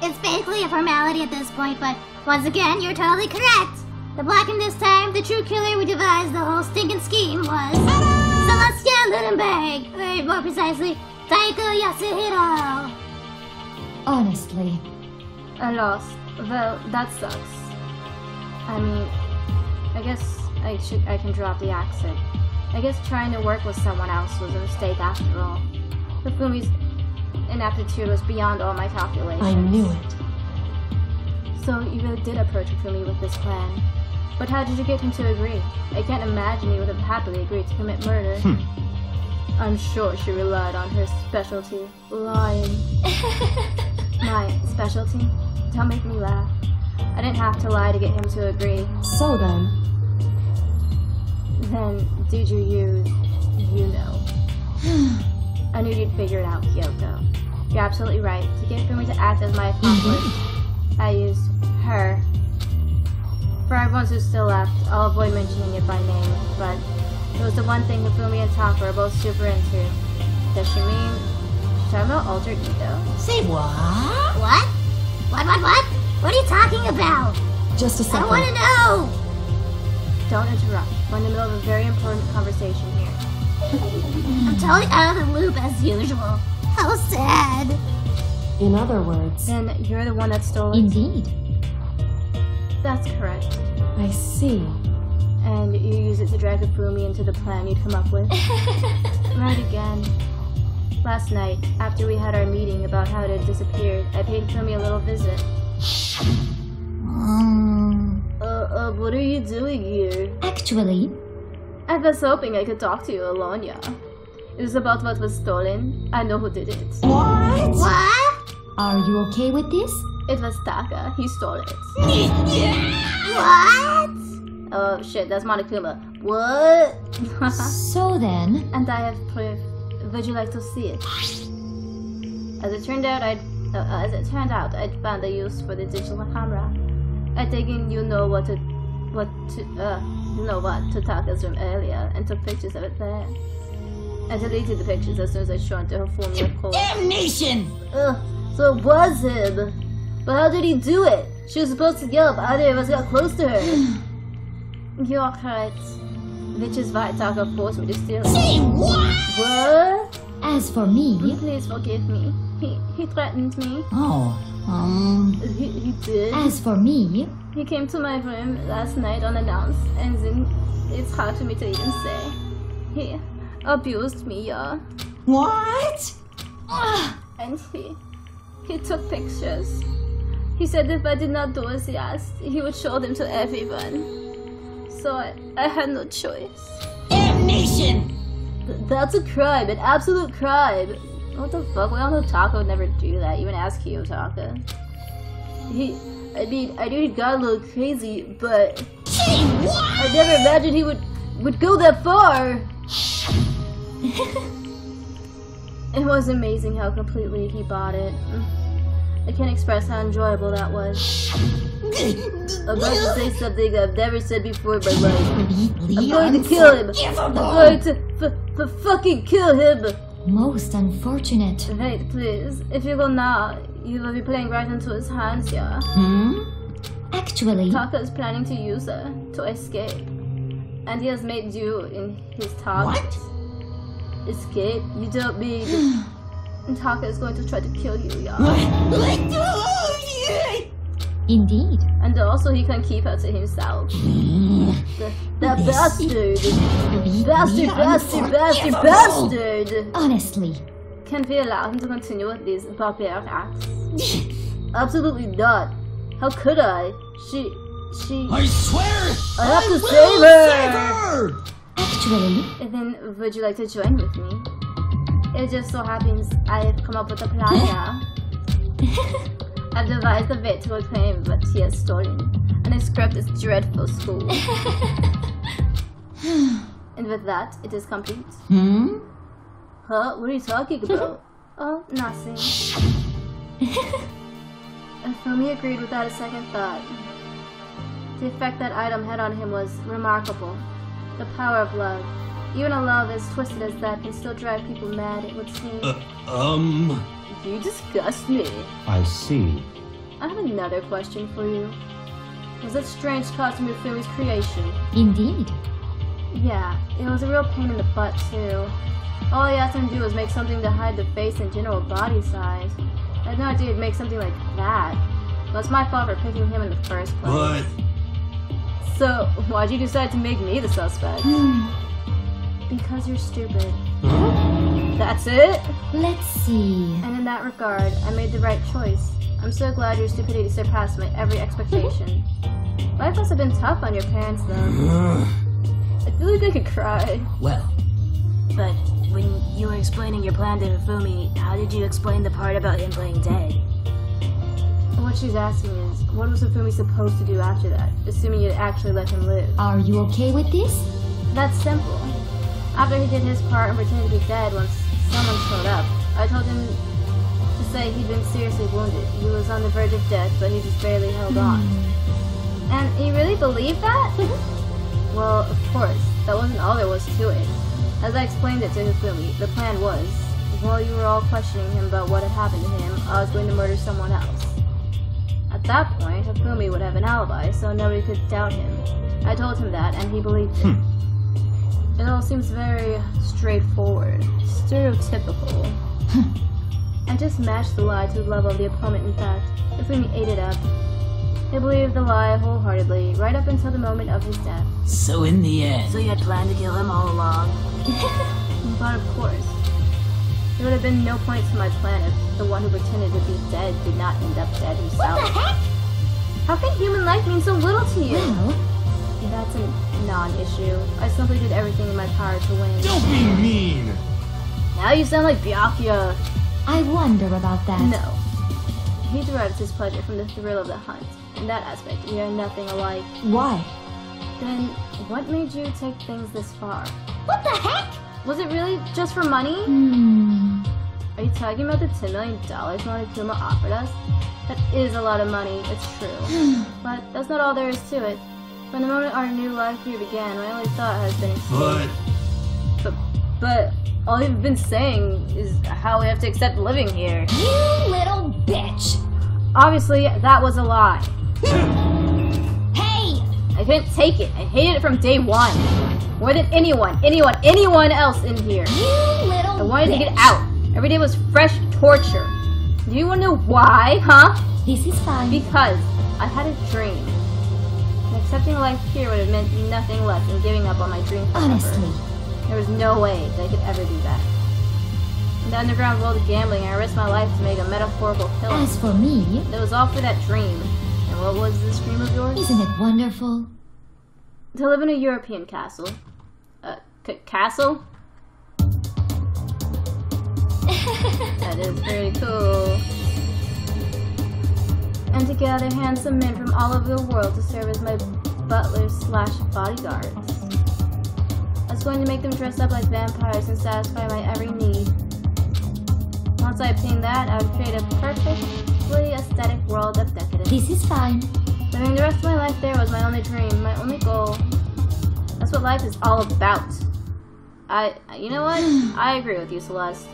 It's basically a formality at this point, but once again, you're totally correct. The blacken this time, the true killer we devised the whole stinking scheme was Celestia Ludenberg, or more precisely, Taiko Yasuhiro. Honestly, I lost. Well, that sucks. I mean, I guess I can drop the accent. I guess trying to work with someone else was a mistake after all. Hifumi's inaptitude was beyond all my calculations. I knew it. So you really did approach Hifumi with this plan. But how did you get him to agree? I can't imagine he would have happily agreed to commit murder. I'm sure she relied on her specialty, lying. My specialty? Don't make me laugh. I didn't have to lie to get him to agree. So then did you use... you know. I knew you'd figure it out, Kyoko. You're absolutely right. To get Hifumi to act as my accomplice, I used her. For everyone who's still left, I'll avoid mentioning it by name, but... it was the one thing Hifumi and Taka are both super into. Does she mean... Shama Alter Ego? Say what? What? What? What are you talking about? Just a second. I want to know! Don't interrupt. We're in the middle of a very important conversation here. I'm totally out of the loop as usual. How sad. In other words... then you're the one that stole it? Indeed. That's correct. I see. And you use it to drag Hifumi into the plan you'd come up with. Right again. Last night, after we had our meeting about how it had disappeared, I paid Hifumi a little visit. What are you doing here? Actually... I was hoping I could talk to you, Alonia. It was about what was stolen. I know who did it. What? What? Are you okay with this? It was Taka. He stole it. What? Oh shit, that's Monokuma. What? So then... and I have proof. Would you like to see it? As it turned out, I'd As it turned out, I'd found a use for the digital camera. I taken you know what to Taka's room earlier and took pictures of it there. I deleted the pictures as soon as I showed to her former call. Damnation! Ugh, so it was him. But how did he do it? She was supposed to yell if either of us got close to her. You're correct. Which is why Taka forced me to steal. Say what? What? As for me, please forgive me. He threatened me. Oh, he did. As for me, he came to my room last night unannounced, and then it's hard for me to even say. He abused me, yeah. What? And he took pictures. He said if I did not do as he asked, he would show them to everyone. So I had no choice. Damnation! That's a crime, an absolute crime. What the fuck? We all know Taka would never do that, even ask Kiyotaka. I knew he got a little crazy, but hey, I never imagined he would go that far. It was amazing how completely he bought it. I can't express how enjoyable that was. I'm about to say something I've never said before in my life. I'm going to kill him! I'm going to fucking kill him! Most unfortunate. Wait, please. If you go now, you will be playing right into his hands, yeah? Hmm? Actually... Taka is planning to use her to escape. And he has made you in his target. What? Escape? You don't mean... Taka is going to try to kill you, yeah? What? Indeed. And also he can keep her to himself. That bastard! Bastard! Honestly. Can we allow him to continue with these barbaric acts? Absolutely not. How could I? She... I swear! I have to save her! Actually... And then would you like to join with me? It just so happens I've come up with a plan now. I've devised a bit to reclaim what he has stolen, and I scrapped this dreadful school. And with that, it is complete. Hmm? Huh? What are you talking about? Oh, nothing. Hifumi agreed without a second thought. The effect that item had on him was remarkable. The power of love. Even a love as twisted as that can still drive people mad, it would seem. You disgust me. I see. I have another question for you. Was that strange costume your family's creation? Indeed. Yeah, it was a real pain in the butt too. All I asked him to do was make something to hide the face and general body size. I had no idea he'd make something like that. Well, it's my fault for picking him in the first place. What? So, why'd you decide to make me the suspect? Because you're stupid. That's it? Let's see. And in that regard, I made the right choice. I'm so glad your stupidity surpassed my every expectation. Life must have been tough on your parents, though. I feel like I could cry. Well. But when you were explaining your plan to Hifumi, how did you explain the part about him playing dead? What she's asking is, what was Hifumi supposed to do after that, assuming you'd actually let him live? Are you okay with this? That's simple. After he did his part and pretended to be dead once someone showed up, I told him to say he'd been seriously wounded. He was on the verge of death, but he just barely held on. And you really believe that? Well, of course. That wasn't all there was to it. As I explained it to Hifumi, the plan was, while you were all questioning him about what had happened to him, I was going to murder someone else. At that point, Hifumi would have an alibi, so nobody could doubt him. I told him that, and he believed it. It all seems very straightforward, stereotypical. I just matched the lie to the level of the opponent, in fact. Hifumi ate it up. They believed the lie wholeheartedly, right up until the moment of his death. So in the end... So you had planned to kill him all along? But of course. There would have been no point to my plan if the one who pretended to be dead did not end up dead himself. What the heck? How can human life mean so little to you? Well... That's a non-issue. I simply did everything in my power to win. Don't be mean! Now you sound like Byakuya. I wonder about that. No. He derives his pleasure from the thrill of the hunt. In that aspect, we are nothing alike. Why? Then, what made you take things this far? What the heck? Was it really just for money? Are you talking about the $10 million Monokuma offered us? That is a lot of money, it's true. But that's not all there is to it. From the moment our new life here began, my only thought has been explained. But all you've been saying is how we have to accept living here. You little bitch! Obviously, that was a lie. Hey! I couldn't take it. I hated it from day one. More than anyone else in here. You little bitch! I wanted to get out. Every day was fresh torture. Do you want to know why, huh? This is fine. Because I had a dream. And accepting life here would have meant nothing less than giving up on my dream forever. Honestly. There was no way that I could ever do that. In the underground world of gambling, I risked my life to make a metaphorical pillow. As for me... It was all for that dream. And what was this dream of yours? Isn't it wonderful? To live in a European castle. Castle? That is pretty cool. And to gather handsome men from all over the world to serve as my butlers/bodyguards. I was going to make them dress up like vampires and satisfy my every need. Once I obtained that, I would create a perfectly aesthetic world of decadence. This is fine. Living the rest of my life there was my only dream, my only goal. That's what life is all about. You know what? I agree with you, Celeste.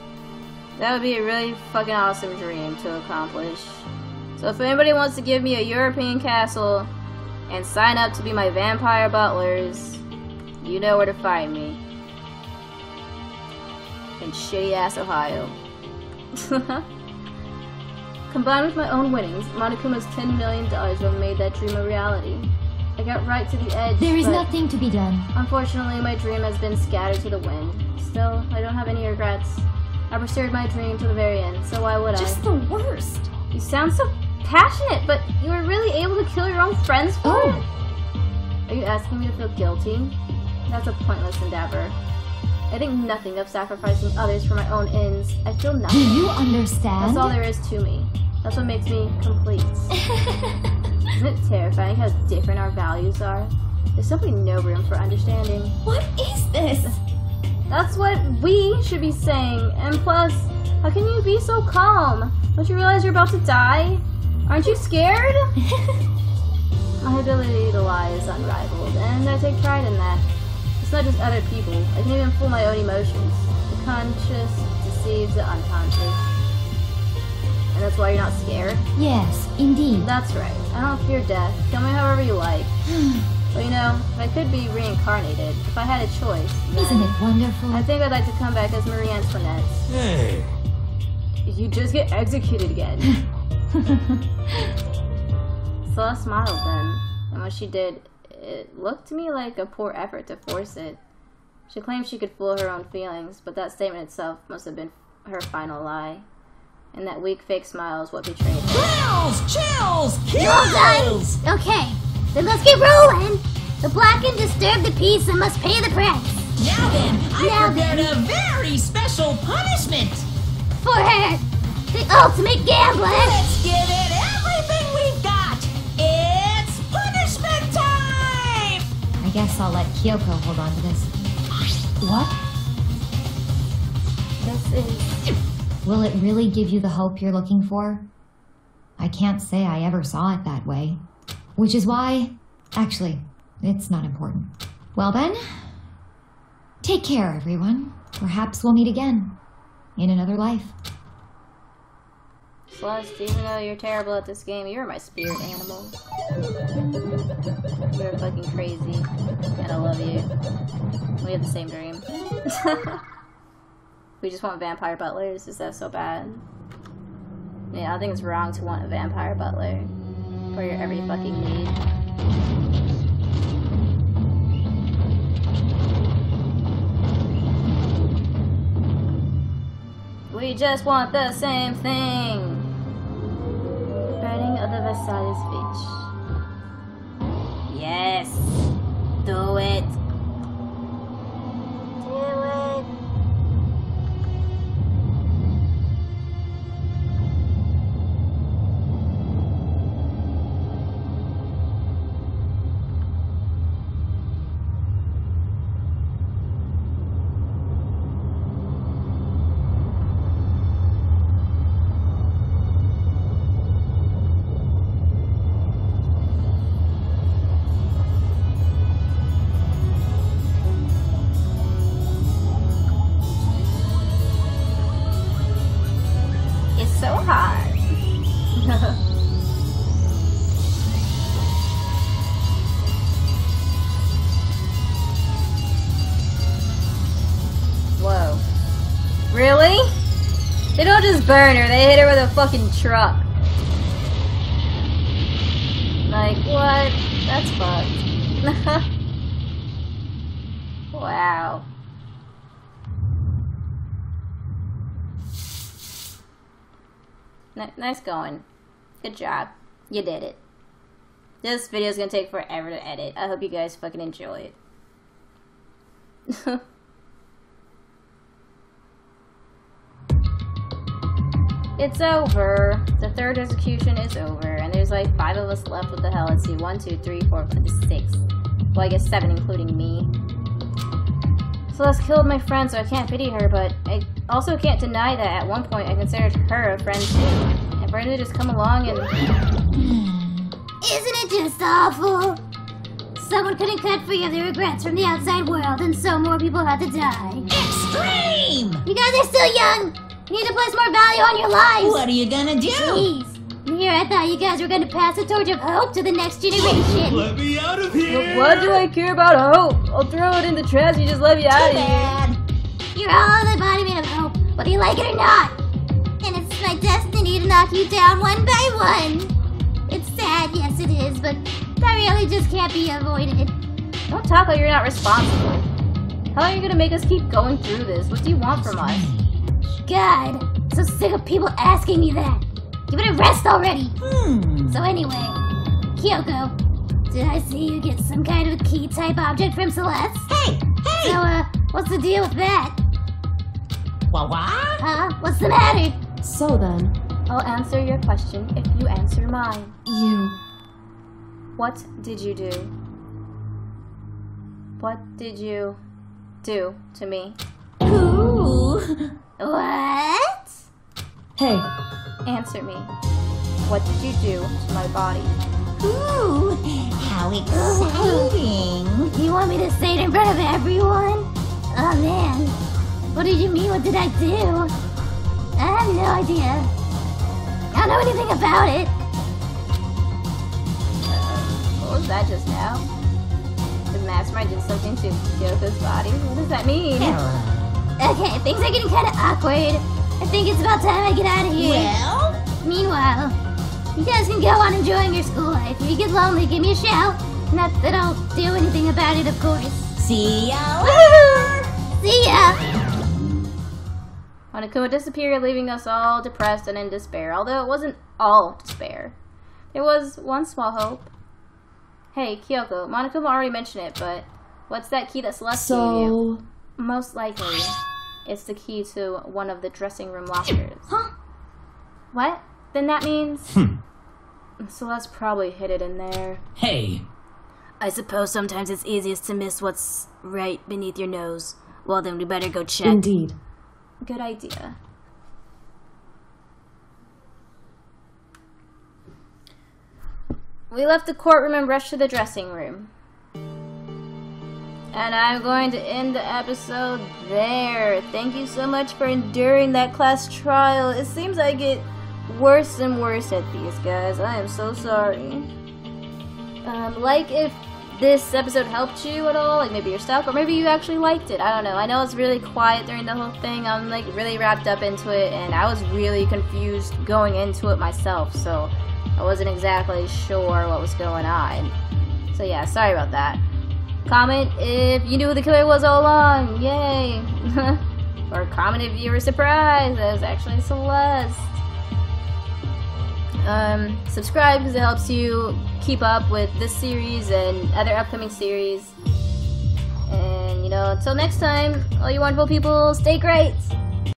That would be a really fucking awesome dream to accomplish. So if anybody wants to give me a European castle and sign up to be my vampire butlers, you know where to find me. In shitty-ass Ohio. Combined with my own winnings, Monokuma's $10 million would have made that dream a reality. I got right to the edge, There is nothing to be done. Unfortunately, my dream has been scattered to the wind. Still, I don't have any regrets. I pursued my dream to the very end, so why would I? Just the worst! You sound so passionate, but you were really able to kill your own friends for it? Are you asking me to feel guilty? That's a pointless endeavor. I think nothing of sacrificing others for my own ends. I feel nothing. Do you understand? That's all there is to me. That's what makes me complete. Isn't it terrifying how different our values are? There's simply no room for understanding. What is this? That's what we should be saying. And plus, how can you be so calm? Don't you realize you're about to die? Aren't you scared? My ability to lie is unrivaled, and I take pride in that. It's not just other people. I can even fool my own emotions. The conscious deceives the unconscious. And that's why you're not scared? Yes, indeed. That's right. I don't fear death. Kill me however you like. Well, you know, if I could be reincarnated, if I had a choice, isn't it wonderful? I think I'd like to come back as Marie Antoinette. Hey! You just get executed again. Celeste smiled then, and when she did, it looked to me like a poor effort to force it. She claimed she could fool her own feelings, but that statement itself must have been her final lie. And that weak, fake smile is what betrayed her. Chills! Okay. Then let's get rolling! The Blackened disturb the peace and must pay the price! Now then, I prepared a very special punishment! For her! The ultimate gambler! Let's give it everything we've got! It's punishment time! I guess I'll let Kyoko hold on to this. What? This is... Will it really give you the hope you're looking for? I can't say I ever saw it that way. Which is why, actually, it's not important. Well then, take care, everyone. Perhaps we'll meet again in another life. Celeste, even though you're terrible at this game, you're my spirit animal. You're fucking crazy, and I love you. We have the same dream. We just want vampire butlers. Is that so bad? Yeah, I think it's wrong to want a vampire butler. For your every fucking need. We just want the same thing. Burning of the Versailles Beach. Yes. Do it. burn her. They hit her with a fucking truck. Like, what? That's fucked. Wow. Nice going. Good job. You did it. This video is gonna take forever to edit. I hope you guys fucking enjoy it. It's over. The third execution is over, and there's like 5 of us left. What the hell? Let's see. 1, 2, 3, 4, 5, 6. Well, I guess 7 including me. Celeste killed my friend, so I can't pity her, but I also can't deny that at one point I considered her a friend too. And for her to just come along and... Isn't it just awful? Someone couldn't cut free of their regrets from the outside world, and so more people had to die. Extreme! You guys are still young! You need to place more value on your lives! What are you gonna do? Jeez! Here I thought you guys were gonna pass the torch of hope to the next generation! Let me out of here! Well, what do I care about hope? I'll throw it in the trash, you just let me out of here. You're all in the body made of hope, whether you like it or not. And it's my destiny to knock you down one by one. It's sad, yes it is, but that really just can't be avoided. Don't talk like you're not responsible. How are you gonna make us keep going through this? What do you want from us? God, I'm so sick of people asking me that. Give it a rest already. So anyway, Kyoko. Did I see you get some kind of a key-type object from Celeste? Hey! So, what's the deal with that? What? Huh? What's the matter? So then... I'll answer your question if you answer mine. You... What did you do? What did you... do to me? Ooh! What? Hey! Answer me. What did you do to my body? Ooh, how exciting! You want me to say it in front of everyone? Oh man, what did you mean? What did I do? I have no idea. I don't know anything about it. What was that just now? The mastermind did something to Kyoko's body? What does that mean? Okay, things are getting kind of awkward. I think it's about time I get out of here. Well? Meanwhile... You guys can go on enjoying your school life. If you get lonely, give me a shout. Not that I'll do anything about it, of course. See ya! See ya! Monokuma disappeared, leaving us all depressed and in despair. Although it wasn't all despair. There was one small hope. Hey, Kyoko, Monokuma already mentioned it, but what's that key that Celeste gave you? Most likely, it's the key to one of the dressing room lockers. Huh? What? Then that means... Celeste probably hid it in there. Hey! I suppose sometimes it's easiest to miss what's right beneath your nose. Well then, we better go check. Indeed. Good idea. We left the courtroom and rushed to the dressing room. And I'm going to end the episode there. Thank you so much for enduring that class trial. It seems like it... worse and worse at these guys. I am so sorry. Like if this episode helped you at all, like maybe you're stuck, or maybe you actually liked it. I don't know. I know it's really quiet during the whole thing. I'm like really wrapped up into it, and I was really confused going into it myself, so I wasn't exactly sure what was going on. So yeah, sorry about that. Comment if you knew who the killer was all along. Yay! Or comment if you were surprised that it was actually Celeste. Subscribe because it helps you keep up with this series and other upcoming series. And, you know, until next time, all you wonderful people, stay great!